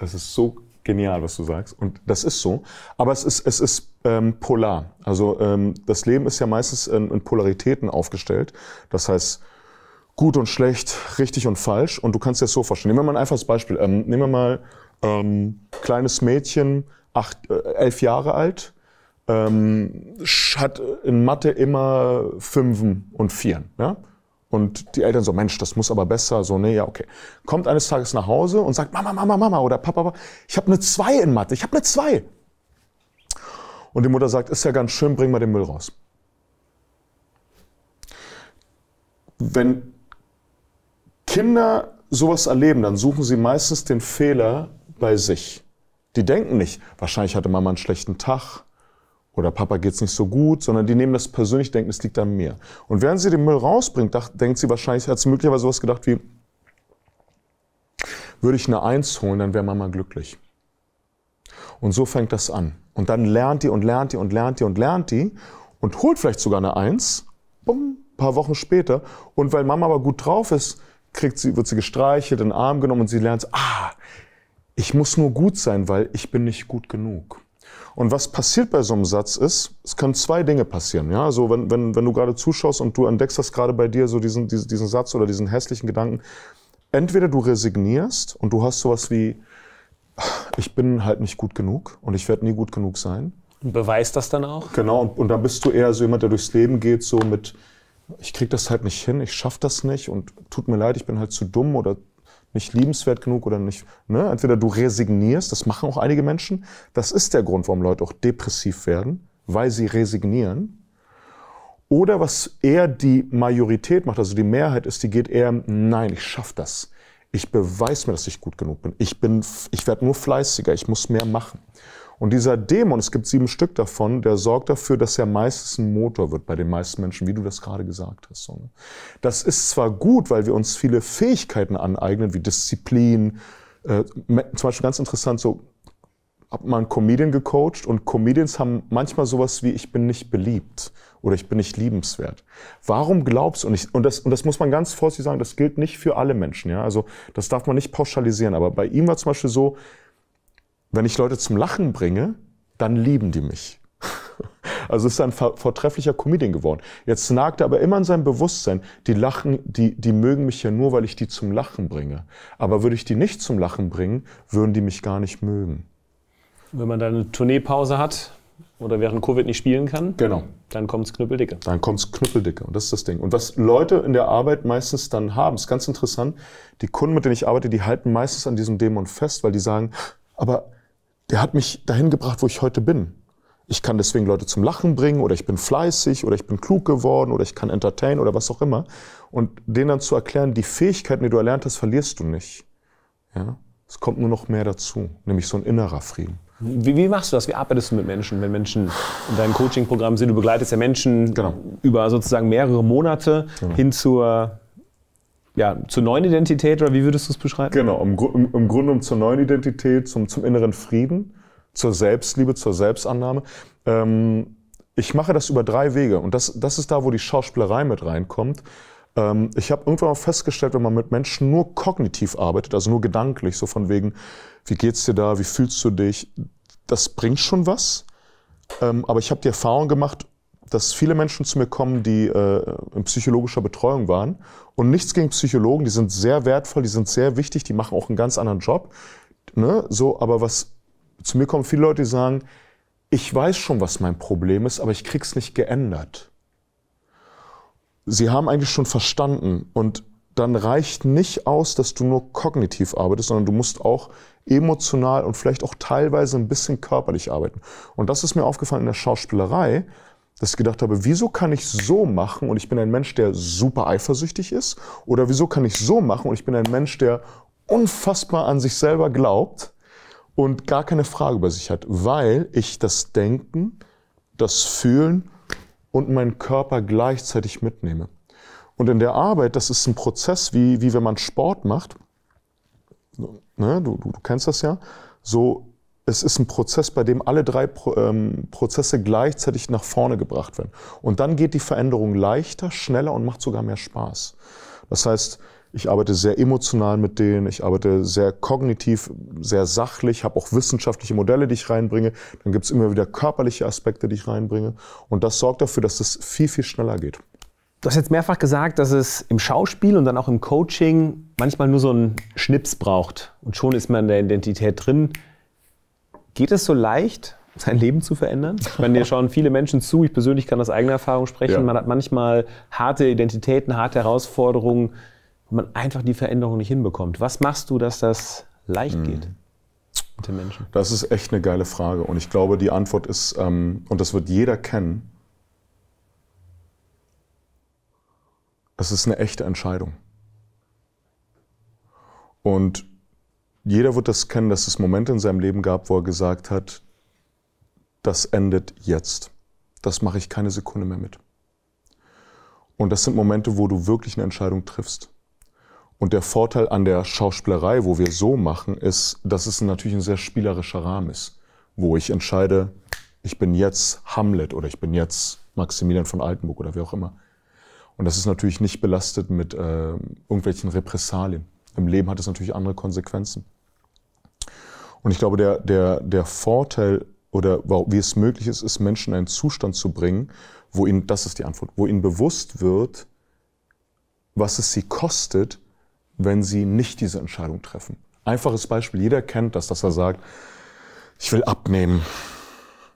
das ist so genial, was du sagst. Und das ist so. Aber es ist, es ist ähm, polar. Also ähm, das Leben ist ja meistens in, in Polaritäten aufgestellt. Das heißt, gut und schlecht, richtig und falsch. Und du kannst dir das so vorstellen. Nehmen wir mal ein einfaches Beispiel. Ähm, nehmen wir mal ähm, kleines Mädchen, acht, äh, elf Jahre alt. Ähm, hat in Mathe immer Fünfen und Vieren. Ja? Und die Eltern so, Mensch, das muss aber besser, so, nee, ja, okay. Kommt eines Tages nach Hause und sagt, Mama, Mama, Mama oder Papa, ich habe eine zwei in Mathe, ich habe eine zwei. Und die Mutter sagt, ist ja ganz schön, bring mal den Müll raus. Wenn Kinder sowas erleben, dann suchen sie meistens den Fehler bei sich. Die denken nicht, wahrscheinlich hatte Mama einen schlechten Tag. Oder Papa geht's nicht so gut, sondern die nehmen das persönlich, denken, es liegt an mir. Und während sie den Müll rausbringt, dacht, denkt sie wahrscheinlich, hat sie möglicherweise sowas gedacht wie, würde ich eine Eins holen, dann wäre Mama glücklich. Und so fängt das an. Und dann lernt die und lernt die und lernt die und lernt die und holt vielleicht sogar eine Eins, bumm, ein paar Wochen später. Und weil Mama aber gut drauf ist, kriegt sie, wird sie gestreichelt, in den Arm genommen und sie lernt, ah, ich muss nur gut sein, weil ich bin nicht gut genug. Und was passiert bei so einem Satz ist, es können zwei Dinge passieren. Ja? Also wenn, wenn, wenn du gerade zuschaust und du entdeckst das gerade bei dir, so diesen, diesen, diesen Satz oder diesen hässlichen Gedanken, entweder du resignierst und du hast sowas wie, ich bin halt nicht gut genug und ich werde nie gut genug sein. Und beweist das dann auch? Genau, und, und dann bist du eher so jemand, der durchs Leben geht, so mit, ich krieg das halt nicht hin, ich schaff das nicht und tut mir leid, ich bin halt zu dumm oder nicht liebenswert genug oder nicht, ne? Entweder du resignierst, das machen auch einige Menschen. Das ist der Grund, warum Leute auch depressiv werden, weil sie resignieren. Oder was eher die Majorität macht, also die Mehrheit ist, die geht eher, nein, ich schaffe das. Ich beweise mir, dass ich gut genug bin. Ich bin, ich werde nur fleißiger, ich muss mehr machen. Und dieser Dämon, es gibt sieben Stück davon, der sorgt dafür, dass er meistens ein Motor wird bei den meisten Menschen, wie du das gerade gesagt hast. Das ist zwar gut, weil wir uns viele Fähigkeiten aneignen, wie Disziplin, äh, zum Beispiel ganz interessant, so habe mal einen Comedian gecoacht und Comedians haben manchmal sowas wie, ich bin nicht beliebt oder ich bin nicht liebenswert. Warum glaubst du, und, ich, und, das, und das muss man ganz vorsichtig sagen, das gilt nicht für alle Menschen, ja? Also das darf man nicht pauschalisieren, aber bei ihm war zum Beispiel so, wenn ich Leute zum Lachen bringe, dann lieben die mich. Also ist er ein vortrefflicher Comedian geworden. Jetzt nagt er aber immer in seinem Bewusstsein, die lachen, die, die mögen mich ja nur, weil ich die zum Lachen bringe. Aber würde ich die nicht zum Lachen bringen, würden die mich gar nicht mögen. Wenn man da eine Tourneepause hat oder während Covid nicht spielen kann, genau, dann kommt es knüppeldicke. Dann kommt es knüppeldicke und das ist das Ding. Und was Leute in der Arbeit meistens dann haben, ist ganz interessant, die Kunden, mit denen ich arbeite, die halten meistens an diesem Dämon fest, weil die sagen, aber der hat mich dahin gebracht, wo ich heute bin. Ich kann deswegen Leute zum Lachen bringen oder ich bin fleißig oder ich bin klug geworden oder ich kann entertainen oder was auch immer. Und denen dann zu erklären, die Fähigkeiten, die du erlernt hast, verlierst du nicht. Ja? Es kommt nur noch mehr dazu, nämlich so ein innerer Frieden. Wie, wie machst du das? Wie arbeitest du mit Menschen, wenn Menschen in deinem Coaching-Programm sind? Du begleitest ja Menschen, genau, über sozusagen mehrere Monate, genau, hin zur, ja, zur neuen Identität oder wie würdest du es beschreiben? Genau, im, im, im Grunde um zur neuen Identität, zum, zum inneren Frieden, zur Selbstliebe, zur Selbstannahme. Ähm, ich mache das über drei Wege und das, das ist da, wo die Schauspielerei mit reinkommt. Ähm, ich habe irgendwann mal festgestellt, wenn man mit Menschen nur kognitiv arbeitet, also nur gedanklich, so von wegen, wie geht's dir da, wie fühlst du dich, das bringt schon was. Ähm, aber ich habe die Erfahrung gemacht, dass viele Menschen zu mir kommen, die äh, in psychologischer Betreuung waren. Und nichts gegen Psychologen, die sind sehr wertvoll, die sind sehr wichtig, die machen auch einen ganz anderen Job. Ne? So, aber was zu mir kommen viele Leute, die sagen, ich weiß schon, was mein Problem ist, aber ich krieg's nicht geändert. Sie haben eigentlich schon verstanden und dann reicht nicht aus, dass du nur kognitiv arbeitest, sondern du musst auch emotional und vielleicht auch teilweise ein bisschen körperlich arbeiten. Und das ist mir aufgefallen in der Schauspielerei, dass ich gedacht habe, wieso kann ich so machen und ich bin ein Mensch, der super eifersüchtig ist? Oder wieso kann ich so machen und ich bin ein Mensch, der unfassbar an sich selber glaubt und gar keine Frage über sich hat, weil ich das Denken, das Fühlen und meinen Körper gleichzeitig mitnehme. Und in der Arbeit, das ist ein Prozess, wie, wie wenn man Sport macht, ne, du, du, du kennst das ja, so, es ist ein Prozess, bei dem alle drei Pro, ähm, Prozesse gleichzeitig nach vorne gebracht werden. Und dann geht die Veränderung leichter, schneller und macht sogar mehr Spaß. Das heißt, ich arbeite sehr emotional mit denen, ich arbeite sehr kognitiv, sehr sachlich, habe auch wissenschaftliche Modelle, die ich reinbringe. Dann gibt es immer wieder körperliche Aspekte, die ich reinbringe. Und das sorgt dafür, dass es viel, viel schneller geht. Du hast jetzt mehrfach gesagt, dass es im Schauspiel und dann auch im Coaching manchmal nur so einen Schnips braucht. Und schon ist man in der Identität drin. Geht es so leicht, sein Leben zu verändern? Ich meine, dir schauen viele Menschen zu. Ich persönlich kann aus eigener Erfahrung sprechen. Ja. Man hat manchmal harte Identitäten, harte Herausforderungen, und man einfach die Veränderung nicht hinbekommt. Was machst du, dass das leicht geht mit den Menschen? Das ist echt eine geile Frage. Und ich glaube, die Antwort ist, ähm, und das wird jeder kennen, es ist eine echte Entscheidung. Und jeder wird das kennen, dass es Momente in seinem Leben gab, wo er gesagt hat, das endet jetzt. Das mache ich keine Sekunde mehr mit. Und das sind Momente, wo du wirklich eine Entscheidung triffst. Und der Vorteil an der Schauspielerei, wo wir so machen, ist, dass es natürlich ein sehr spielerischer Rahmen ist, wo ich entscheide, ich bin jetzt Hamlet oder ich bin jetzt Maximilian von Altenburg oder wie auch immer. Und das ist natürlich nicht belastet mit äh, irgendwelchen Repressalien. Im Leben hat es natürlich andere Konsequenzen. Und ich glaube, der, der, der Vorteil oder wie es möglich ist, ist, Menschen in einen Zustand zu bringen, wo ihnen, das ist die Antwort, wo ihnen bewusst wird, was es sie kostet, wenn sie nicht diese Entscheidung treffen. Einfaches Beispiel, jeder kennt das, dass er sagt, ich will abnehmen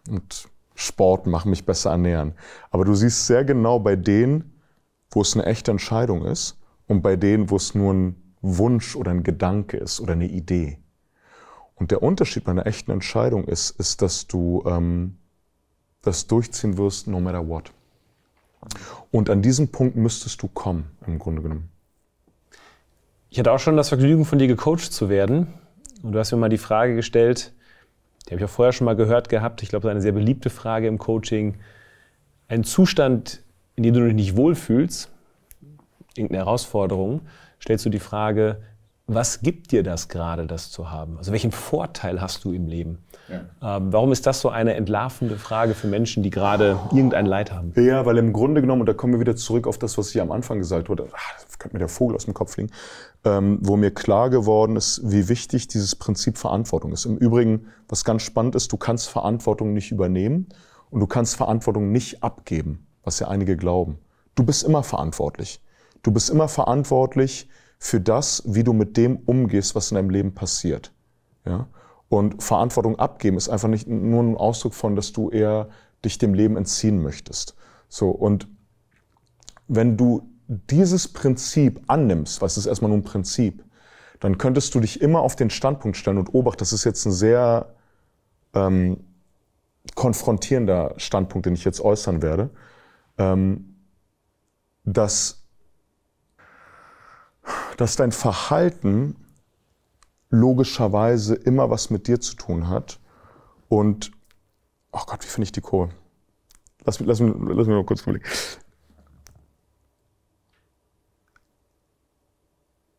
und Sport machen, mich besser ernähren. Aber du siehst sehr genau bei denen, wo es eine echte Entscheidung ist und bei denen, wo es nur ein Wunsch oder ein Gedanke ist oder eine Idee. Und der Unterschied bei einer echten Entscheidung ist, ist, dass du ähm, das durchziehen wirst, no matter what. Und an diesem Punkt müsstest du kommen, im Grunde genommen. Ich hatte auch schon das Vergnügen, von dir gecoacht zu werden. Und du hast mir mal die Frage gestellt, die habe ich auch vorher schon mal gehört gehabt, ich glaube, das ist eine sehr beliebte Frage im Coaching. Ein Zustand, in dem du dich nicht wohlfühlst, irgendeine Herausforderung, stellst du die Frage, was gibt dir das gerade, das zu haben? Also welchen Vorteil hast du im Leben? Ja. Ähm, warum ist das so eine entlarvende Frage für Menschen, die gerade irgendein Leid haben? Ja, weil im Grunde genommen, und da kommen wir wieder zurück auf das, was hier am Anfang gesagt wurde, ach, könnte mir der Vogel aus dem Kopf fliegen, ähm, wo mir klar geworden ist, wie wichtig dieses Prinzip Verantwortung ist. Im Übrigen, was ganz spannend ist, du kannst Verantwortung nicht übernehmen und du kannst Verantwortung nicht abgeben, was ja einige glauben. Du bist immer verantwortlich. Du bist immer verantwortlich für das, wie du mit dem umgehst, was in deinem Leben passiert. Ja? Und Verantwortung abgeben ist einfach nicht nur ein Ausdruck von, dass du eher dich dem Leben entziehen möchtest. So, und wenn du dieses Prinzip annimmst, was ist erstmal nur ein Prinzip, dann könntest du dich immer auf den Standpunkt stellen und Obacht, das ist jetzt ein sehr ähm, konfrontierender Standpunkt, den ich jetzt äußern werde, ähm, dass dass dein Verhalten logischerweise immer was mit dir zu tun hat und, oh Gott, wie finde ich die Kohle? Lass, lass, lass mich mal kurz überlegen.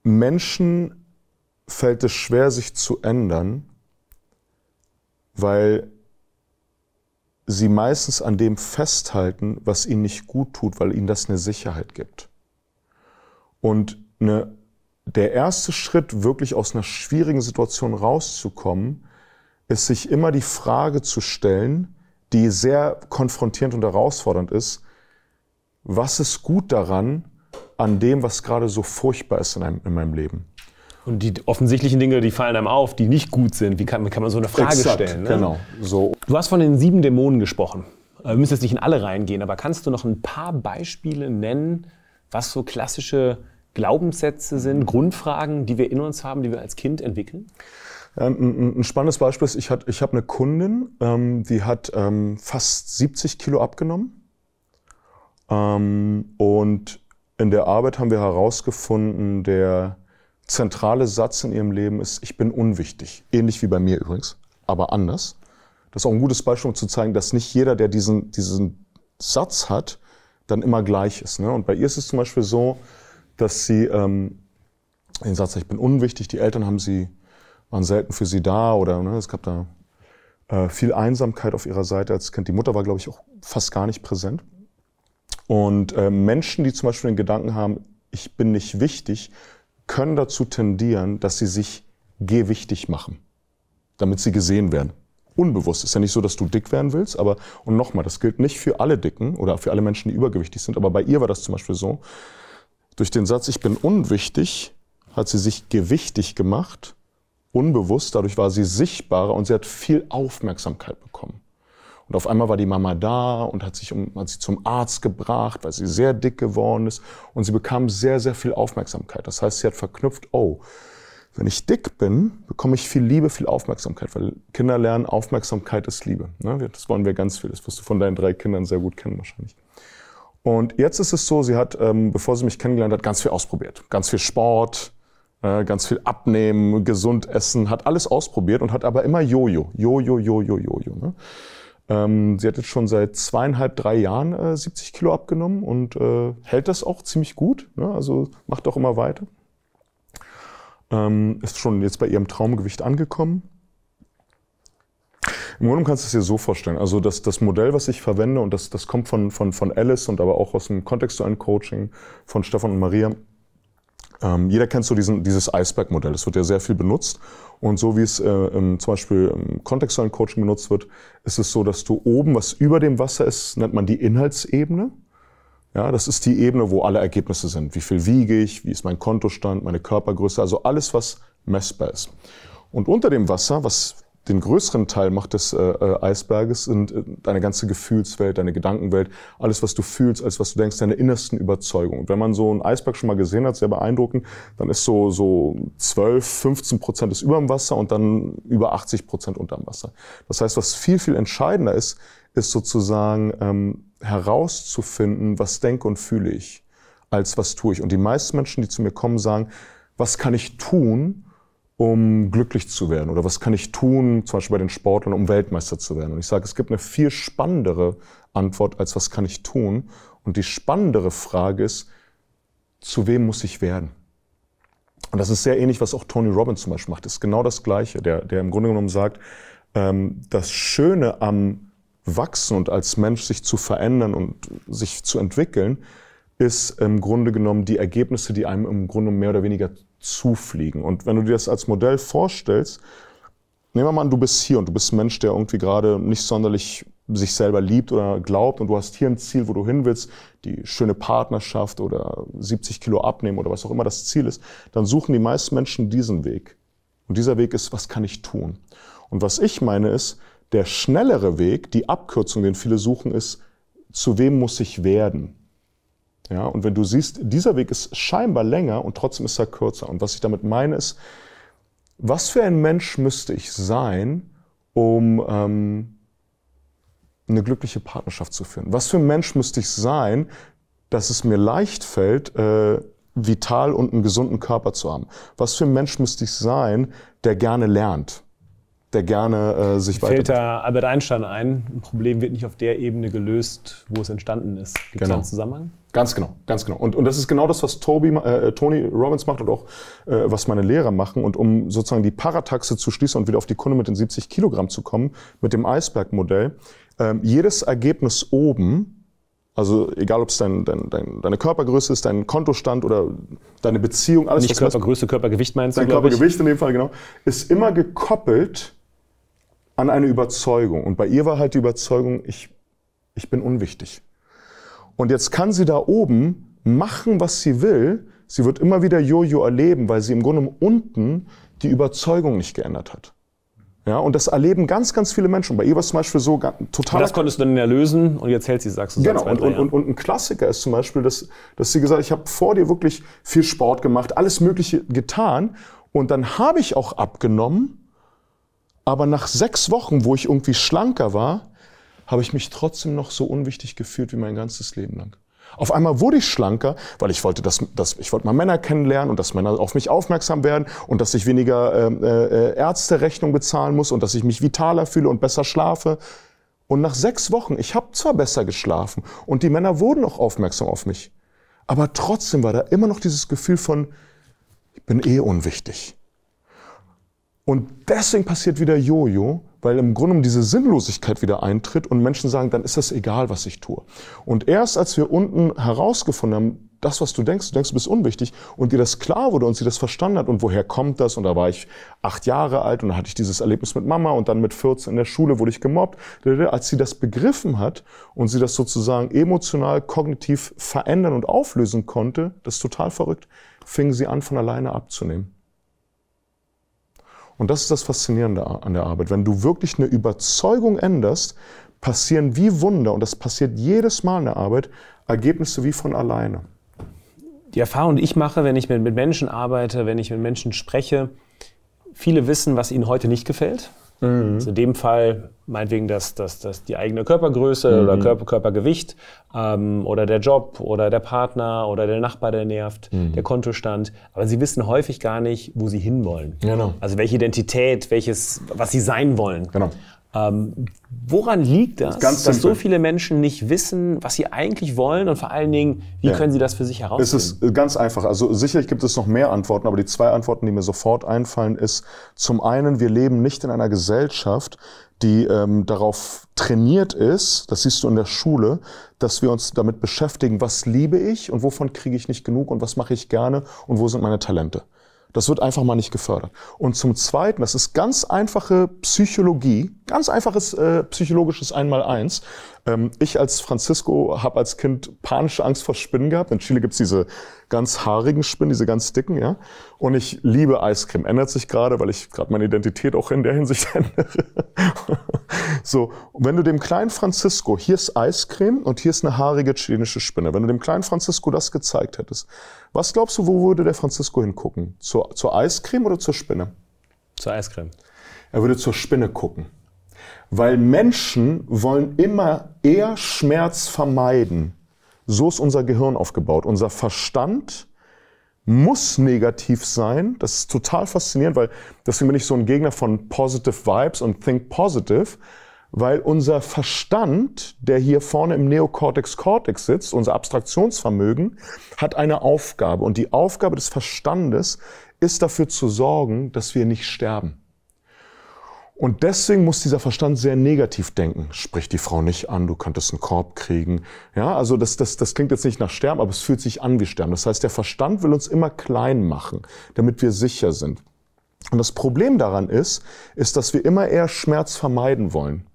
Menschen fällt es schwer, sich zu ändern, weil sie meistens an dem festhalten, was ihnen nicht gut tut, weil ihnen das eine Sicherheit gibt. Und eine Der erste Schritt, wirklich aus einer schwierigen Situation rauszukommen, ist, sich immer die Frage zu stellen, die sehr konfrontierend und herausfordernd ist, was ist gut daran, an dem, was gerade so furchtbar ist in, einem, in meinem Leben? Und die offensichtlichen Dinge, die fallen einem auf, die nicht gut sind. Wie kann, kann man so eine Frage Exakt, stellen? Ne? Genau. So. Du hast von den sieben Dämonen gesprochen. Wir müssen jetzt nicht in alle reingehen, aber kannst du noch ein paar Beispiele nennen, was so klassische Glaubenssätze sind, Grundfragen, die wir in uns haben, die wir als Kind entwickeln? Ein, ein spannendes Beispiel ist, ich, ich habe eine Kundin, ähm, die hat ähm, fast siebzig Kilo abgenommen. Ähm, und in der Arbeit haben wir herausgefunden, der zentrale Satz in ihrem Leben ist, ich bin unwichtig. Ähnlich wie bei mir übrigens, aber anders. Das ist auch ein gutes Beispiel, um zu zeigen, dass nicht jeder, der diesen, diesen Satz hat, dann immer gleich ist. Ne? Und bei ihr ist es zum Beispiel so, dass sie ähm, den Satz, ich bin unwichtig, die Eltern haben sie, waren selten für sie da oder ne, es gab da äh, viel Einsamkeit auf ihrer Seite als Kind. Die Mutter war, glaube ich, auch fast gar nicht präsent. Und äh, Menschen, die zum Beispiel den Gedanken haben, ich bin nicht wichtig, können dazu tendieren, dass sie sich gewichtig machen, damit sie gesehen werden. Unbewusst. Ist ja nicht so, dass du dick werden willst, aber, und nochmal, das gilt nicht für alle Dicken oder für alle Menschen, die übergewichtig sind, aber bei ihr war das zum Beispiel so, durch den Satz, ich bin unwichtig, hat sie sich gewichtig gemacht, unbewusst, dadurch war sie sichtbarer und sie hat viel Aufmerksamkeit bekommen. Und auf einmal war die Mama da und hat, sich um, hat sie zum Arzt gebracht, weil sie sehr dick geworden ist und sie bekam sehr, sehr viel Aufmerksamkeit. Das heißt, sie hat verknüpft, oh, wenn ich dick bin, bekomme ich viel Liebe, viel Aufmerksamkeit, weil Kinder lernen, Aufmerksamkeit ist Liebe. Das wollen wir ganz viel, das wirst du von deinen drei Kindern sehr gut kennen wahrscheinlich. Und jetzt ist es so, sie hat, ähm, bevor sie mich kennengelernt hat, ganz viel ausprobiert. Ganz viel Sport, äh, ganz viel Abnehmen, gesund essen, hat alles ausprobiert und hat aber immer Jojo. Jojo, Jojo, Jojo. Ne? Ähm, sie hat jetzt schon seit zweieinhalb, drei Jahren äh, siebzig Kilo abgenommen und äh, hält das auch ziemlich gut. Ne? Also macht auch immer weiter. Ähm, ist schon jetzt bei ihrem Traumgewicht angekommen. Im Grunde kannst du es dir so vorstellen, also das, das Modell, was ich verwende, und das, das kommt von, von, von Alice und aber auch aus dem kontextuellen Coaching von Stefan und Maria. Ähm, jeder kennt so diesen, dieses Eisbergmodell, das wird ja sehr viel benutzt. Und so wie es äh, im, zum Beispiel im kontextuellen Coaching benutzt wird, ist es so, dass du oben, was über dem Wasser ist, nennt man die Inhaltsebene. Ja, das ist die Ebene, wo alle Ergebnisse sind. Wie viel wiege ich, wie ist mein Kontostand, meine Körpergröße, also alles, was messbar ist. Und unter dem Wasser, was den größeren Teil macht des äh, äh, Eisberges, sind äh, deine ganze Gefühlswelt, deine Gedankenwelt, alles, was du fühlst, alles, was du denkst, deine innersten Überzeugungen. Und wenn man so einen Eisberg schon mal gesehen hat, sehr beeindruckend, dann ist so, so zwölf, fünfzehn Prozent ist über dem Wasser und dann über achtzig Prozent unter dem Wasser. Das heißt, was viel, viel entscheidender ist, ist sozusagen ähm, herauszufinden, was denke und fühle ich, als was tue ich. Und die meisten Menschen, die zu mir kommen, sagen, was kann ich tun, um glücklich zu werden, oder was kann ich tun, zum Beispiel bei den Sportlern, um Weltmeister zu werden. Und ich sage, es gibt eine viel spannendere Antwort als, was kann ich tun? Und die spannendere Frage ist, zu wem muss ich werden? Und das ist sehr ähnlich, was auch Tony Robbins zum Beispiel macht. Das ist genau das Gleiche, der, der im Grunde genommen sagt, ähm, das Schöne am Wachsen und als Mensch sich zu verändern und sich zu entwickeln, ist im Grunde genommen die Ergebnisse, die einem im Grunde mehr oder weniger zufliegen. Und wenn du dir das als Modell vorstellst, nehmen wir mal an, du bist hier und du bist ein Mensch, der irgendwie gerade nicht sonderlich sich selber liebt oder glaubt und du hast hier ein Ziel, wo du hin willst, die schöne Partnerschaft oder siebzig Kilo abnehmen oder was auch immer das Ziel ist, dann suchen die meisten Menschen diesen Weg. Und dieser Weg ist, was kann ich tun? Und was ich meine ist, der schnellere Weg, die Abkürzung, den viele suchen, ist, zu wem muss ich werden? Ja, und wenn du siehst, dieser Weg ist scheinbar länger und trotzdem ist er kürzer. Und was ich damit meine ist, was für ein Mensch müsste ich sein, um ähm, eine glückliche Partnerschaft zu führen? Was für ein Mensch müsste ich sein, dass es mir leicht fällt, äh, vital und einen gesunden Körper zu haben? Was für ein Mensch müsste ich sein, der gerne lernt, der gerne äh, sich weiter... Fällt da Albert Einstein ein, ein Problem wird nicht auf der Ebene gelöst, wo es entstanden ist. Gibt es da einen Zusammenhang? Ganz genau, ganz genau. Und, und das ist genau das, was Toby, äh, Tony Robbins macht und auch äh, was meine Lehrer machen. Und um sozusagen die Parataxe zu schließen und wieder auf die Kunde mit den siebzig Kilogramm zu kommen, mit dem Eisbergmodell, äh, jedes Ergebnis oben, also egal ob es dein, dein, dein, deine Körpergröße ist, dein Kontostand oder deine Beziehung, alles... Nicht Körpergröße, Körpergewicht meinst du, glaube ich? Dein Körpergewicht in dem Fall, genau, ist immer gekoppelt an eine Überzeugung. Und bei ihr war halt die Überzeugung, ich, ich bin unwichtig. Und jetzt kann sie da oben machen, was sie will. Sie wird immer wieder Jojo erleben, weil sie im Grunde unten die Überzeugung nicht geändert hat. Ja, und das erleben ganz, ganz viele Menschen. Bei ihr war es zum Beispiel so total... Das konntest du dann erlösen und jetzt hält sie, sagst du. Genau, und, und, und, und ein Klassiker ist zum Beispiel, dass, dass sie gesagt hat, ich habe vor dir wirklich viel Sport gemacht, alles Mögliche getan und dann habe ich auch abgenommen, aber nach sechs Wochen, wo ich irgendwie schlanker war, habe ich mich trotzdem noch so unwichtig gefühlt wie mein ganzes Leben lang. Auf einmal wurde ich schlanker, weil ich wollte, dass, dass ich wollte mal Männer kennenlernen und dass Männer auf mich aufmerksam werden und dass ich weniger äh, äh, Ärzterechnung bezahlen muss und dass ich mich vitaler fühle und besser schlafe. Und nach sechs Wochen, ich habe zwar besser geschlafen und die Männer wurden auch aufmerksam auf mich, aber trotzdem war da immer noch dieses Gefühl von, ich bin eh unwichtig. Und deswegen passiert wieder Jojo, weil im Grunde diese Sinnlosigkeit wieder eintritt und Menschen sagen, dann ist das egal, was ich tue. Und erst als wir unten herausgefunden haben, das, was du denkst, du denkst, du bist unwichtig und dir das klar wurde und sie das verstanden hat und woher kommt das und da war ich acht Jahre alt und da hatte ich dieses Erlebnis mit Mama und dann mit vierzehn in der Schule wurde ich gemobbt. Als sie das begriffen hat und sie das sozusagen emotional, kognitiv verändern und auflösen konnte, das ist total verrückt, fingen sie an, von alleine abzunehmen. Und das ist das Faszinierende an der Arbeit. Wenn du wirklich eine Überzeugung änderst, passieren wie Wunder, und das passiert jedes Mal in der Arbeit, Ergebnisse wie von alleine. Die Erfahrung, die ich mache, wenn ich mit Menschen arbeite, wenn ich mit Menschen spreche, viele wissen, was ihnen heute nicht gefällt. Mhm. Also in dem Fall meinetwegen das, das, das die eigene Körpergröße mhm. oder Körper, Körpergewicht ähm, oder der Job oder der Partner oder der Nachbar, der nervt, mhm. der Kontostand. Aber sie wissen häufig gar nicht, wo sie hinwollen. Genau. Also welche Identität, welches, was sie sein wollen. Genau. Ähm, woran liegt das, das dass so viele Menschen nicht wissen, was sie eigentlich wollen und vor allen Dingen, wie ja. können sie das für sich herausfinden? Es ist ganz einfach. Also sicherlich gibt es noch mehr Antworten, aber die zwei Antworten, die mir sofort einfallen, ist zum einen, wir leben nicht in einer Gesellschaft, die ähm, darauf trainiert ist, das siehst du in der Schule, dass wir uns damit beschäftigen, was liebe ich und wovon kriege ich nicht genug und was mache ich gerne und wo sind meine Talente. Das wird einfach mal nicht gefördert. Und zum Zweiten, das ist ganz einfache Psychologie, ganz einfaches äh, psychologisches Einmaleins. Ähm, ich als Francisco habe als Kind panische Angst vor Spinnen gehabt. In Chile gibt's diese ganz haarigen Spinnen, diese ganz dicken, ja. Und ich liebe Eiscreme. Ändert sich gerade, weil ich gerade meine Identität auch in der Hinsicht ändere. So, und wenn du dem kleinen Francisco, hier ist Eiscreme und hier ist eine haarige chilenische Spinne, wenn du dem kleinen Francisco das gezeigt hättest, was glaubst du, wo würde der Francisco hingucken? Zur, zur Eiscreme oder zur Spinne? Zur Eiscreme. Er würde zur Spinne gucken. Weil Menschen wollen immer eher Schmerz vermeiden. So ist unser Gehirn aufgebaut. Unser Verstand muss negativ sein. Das ist total faszinierend, weil deswegen bin ich so ein Gegner von Positive Vibes und Think Positive, weil unser Verstand, der hier vorne im Neokortex-Kortex sitzt, unser Abstraktionsvermögen, hat eine Aufgabe. Und die Aufgabe des Verstandes ist dafür zu sorgen, dass wir nicht sterben. Und deswegen muss dieser Verstand sehr negativ denken. Sprich die Frau nicht an, du könntest einen Korb kriegen. Ja, also das, das, das klingt jetzt nicht nach Sterben, aber es fühlt sich an wie Sterben. Das heißt, der Verstand will uns immer klein machen, damit wir sicher sind. Und das Problem daran ist, ist, dass wir immer eher Schmerz vermeiden wollen.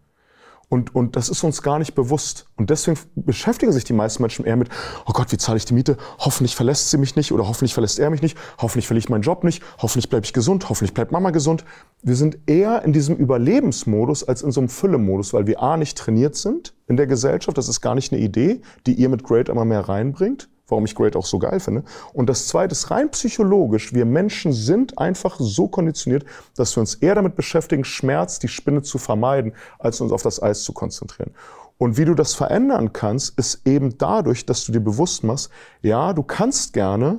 Und, und das ist uns gar nicht bewusst. Und deswegen beschäftigen sich die meisten Menschen eher mit, oh Gott, wie zahle ich die Miete? Hoffentlich verlässt sie mich nicht oder hoffentlich verlässt er mich nicht. Hoffentlich verliere ich meinen Job nicht. Hoffentlich bleibe ich gesund. Hoffentlich bleibt Mama gesund. Wir sind eher in diesem Überlebensmodus als in so einem Füllemodus, weil wir a. nicht trainiert sind in der Gesellschaft. Das ist gar nicht eine Idee, die ihr mit Great immer mehr reinbringt, warum ich Great auch so geil finde. Und das Zweite ist rein psychologisch. Wir Menschen sind einfach so konditioniert, dass wir uns eher damit beschäftigen, Schmerz, die Spinne zu vermeiden, als uns auf das Eis zu konzentrieren. Und wie du das verändern kannst, ist eben dadurch, dass du dir bewusst machst, ja, du kannst gerne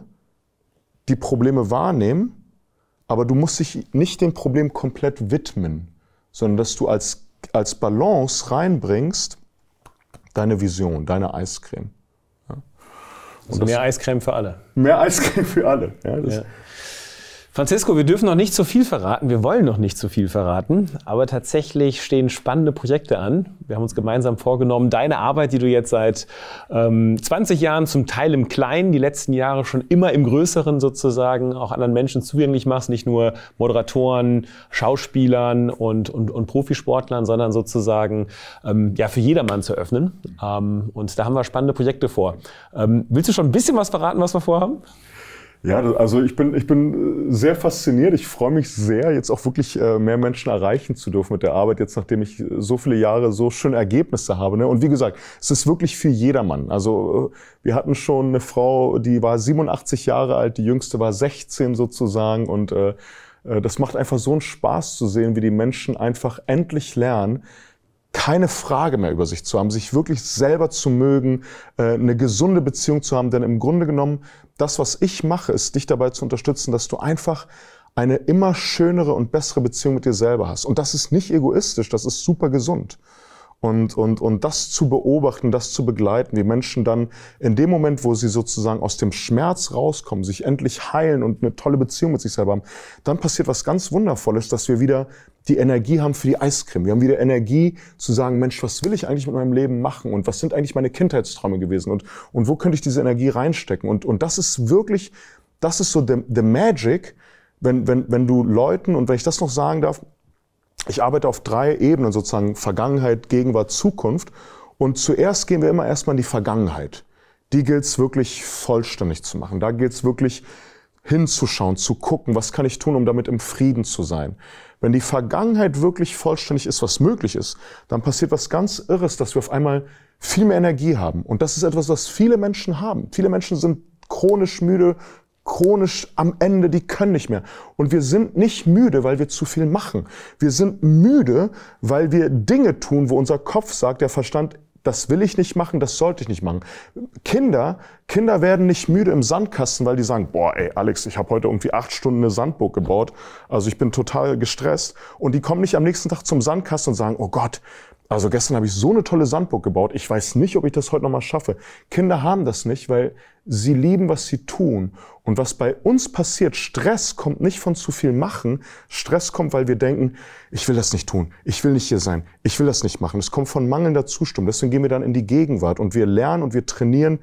die Probleme wahrnehmen, aber du musst dich nicht dem Problem komplett widmen, sondern dass du als, als Balance reinbringst deine Vision, deine Eiscreme. Also und mehr Eiscreme für alle. Mehr Eiscreme für alle. Ja, das ja. Francisco, wir dürfen noch nicht so viel verraten. Wir wollen noch nicht so viel verraten. Aber tatsächlich stehen spannende Projekte an. Wir haben uns gemeinsam vorgenommen, deine Arbeit, die du jetzt seit ähm, zwanzig Jahren zum Teil im Kleinen, die letzten Jahre schon immer im Größeren sozusagen, auch anderen Menschen zugänglich machst. Nicht nur Moderatoren, Schauspielern und, und, und Profisportlern, sondern sozusagen ähm, ja, für jedermann zu öffnen. Ähm, und da haben wir spannende Projekte vor. Ähm, willst du schon ein bisschen was verraten, was wir vorhaben? Ja, also ich bin, ich bin sehr fasziniert. Ich freue mich sehr, jetzt auch wirklich mehr Menschen erreichen zu dürfen mit der Arbeit, jetzt nachdem ich so viele Jahre so schöne Ergebnisse habe. Und wie gesagt, es ist wirklich für jedermann. Also wir hatten schon eine Frau, die war siebenundachtzig Jahre alt, die jüngste war sechzehn sozusagen. Und das macht einfach so einen Spaß zu sehen, wie die Menschen einfach endlich lernen, keine Frage mehr über sich zu haben, sich wirklich selber zu mögen, eine gesunde Beziehung zu haben. Denn im Grunde genommen, das, was ich mache, ist, dich dabei zu unterstützen, dass du einfach eine immer schönere und bessere Beziehung mit dir selber hast. Und das ist nicht egoistisch, das ist super gesund. Und, und, und das zu beobachten, das zu begleiten, wie Menschen dann in dem Moment, wo sie sozusagen aus dem Schmerz rauskommen, sich endlich heilen und eine tolle Beziehung mit sich selber haben, dann passiert was ganz Wundervolles, dass wir wieder die Energie haben für die Eiscreme. Wir haben wieder Energie zu sagen, Mensch, was will ich eigentlich mit meinem Leben machen? Und was sind eigentlich meine Kindheitsträume gewesen? Und, und wo könnte ich diese Energie reinstecken? Und, und das ist wirklich, das ist so the, the magic, wenn, wenn, wenn du Leuten, und wenn ich das noch sagen darf, ich arbeite auf drei Ebenen sozusagen, Vergangenheit, Gegenwart, Zukunft. Und zuerst gehen wir immer erstmal in die Vergangenheit. Die gilt es wirklich vollständig zu machen. Da gilt es wirklich hinzuschauen, zu gucken, was kann ich tun, um damit im Frieden zu sein. Wenn die Vergangenheit wirklich vollständig ist, was möglich ist, dann passiert was ganz Irres, dass wir auf einmal viel mehr Energie haben. Und das ist etwas, was viele Menschen haben. Viele Menschen sind chronisch müde, chronisch am Ende, die können nicht mehr. Und wir sind nicht müde, weil wir zu viel machen. Wir sind müde, weil wir Dinge tun, wo unser Kopf sagt, der Verstand, das will ich nicht machen, das sollte ich nicht machen. Kinder, Kinder werden nicht müde im Sandkasten, weil die sagen, boah, ey, Alex, ich habe heute irgendwie acht Stunden eine Sandburg gebaut, also ich bin total gestresst. Und die kommen nicht am nächsten Tag zum Sandkasten und sagen, oh Gott, also gestern habe ich so eine tolle Sandburg gebaut, ich weiß nicht, ob ich das heute nochmal schaffe. Kinder haben das nicht, weil sie lieben, was sie tun. Und was bei uns passiert, Stress kommt nicht von zu viel machen. Stress kommt, weil wir denken, ich will das nicht tun, ich will nicht hier sein, ich will das nicht machen. Es kommt von mangelnder Zustimmung. Deswegen gehen wir dann in die Gegenwart und wir lernen und wir trainieren,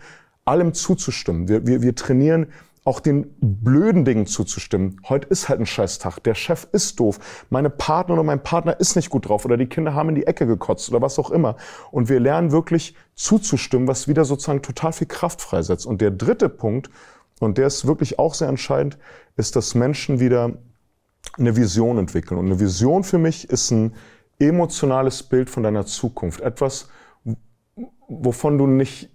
allem zuzustimmen. Wir, wir, wir trainieren, auch den blöden Dingen zuzustimmen. Heute ist halt ein Scheißtag, der Chef ist doof, meine Partnerin oder mein Partner ist nicht gut drauf oder die Kinder haben in die Ecke gekotzt oder was auch immer. Und wir lernen wirklich zuzustimmen, was wieder sozusagen total viel Kraft freisetzt. Und der dritte Punkt, und der ist wirklich auch sehr entscheidend, ist, dass Menschen wieder eine Vision entwickeln. Und eine Vision für mich ist ein emotionales Bild von deiner Zukunft. Etwas, wovon du nicht...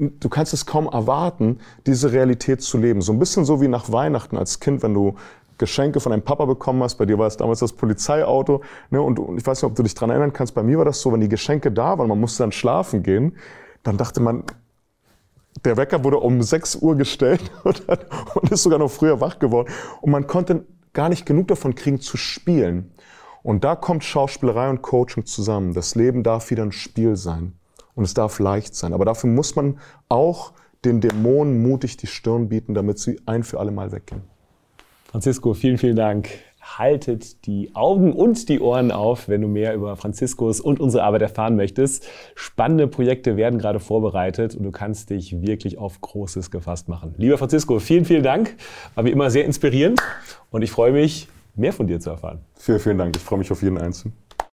Du kannst es kaum erwarten, diese Realität zu leben. So ein bisschen so wie nach Weihnachten als Kind, wenn du Geschenke von deinem Papa bekommen hast. Bei dir war es damals das Polizeiauto. Ne? Und ich weiß nicht, ob du dich daran erinnern kannst. Bei mir war das so, wenn die Geschenke da waren, man musste dann schlafen gehen, dann dachte man, der Wecker wurde um sechs Uhr gestellt und, dann, und ist sogar noch früher wach geworden. Und man konnte gar nicht genug davon kriegen, zu spielen. Und da kommt Schauspielerei und Coaching zusammen. Das Leben darf wieder ein Spiel sein. Und es darf leicht sein. Aber dafür muss man auch den Dämonen mutig die Stirn bieten, damit sie ein für alle Mal weggehen. Francisco, vielen, vielen Dank. Haltet die Augen und die Ohren auf, wenn du mehr über Franziskus und unsere Arbeit erfahren möchtest. Spannende Projekte werden gerade vorbereitet und du kannst dich wirklich auf Großes gefasst machen. Lieber Francisco, vielen, vielen Dank. War wie immer sehr inspirierend und ich freue mich, mehr von dir zu erfahren. Vielen, vielen Dank. Ich freue mich auf jeden Einzelnen.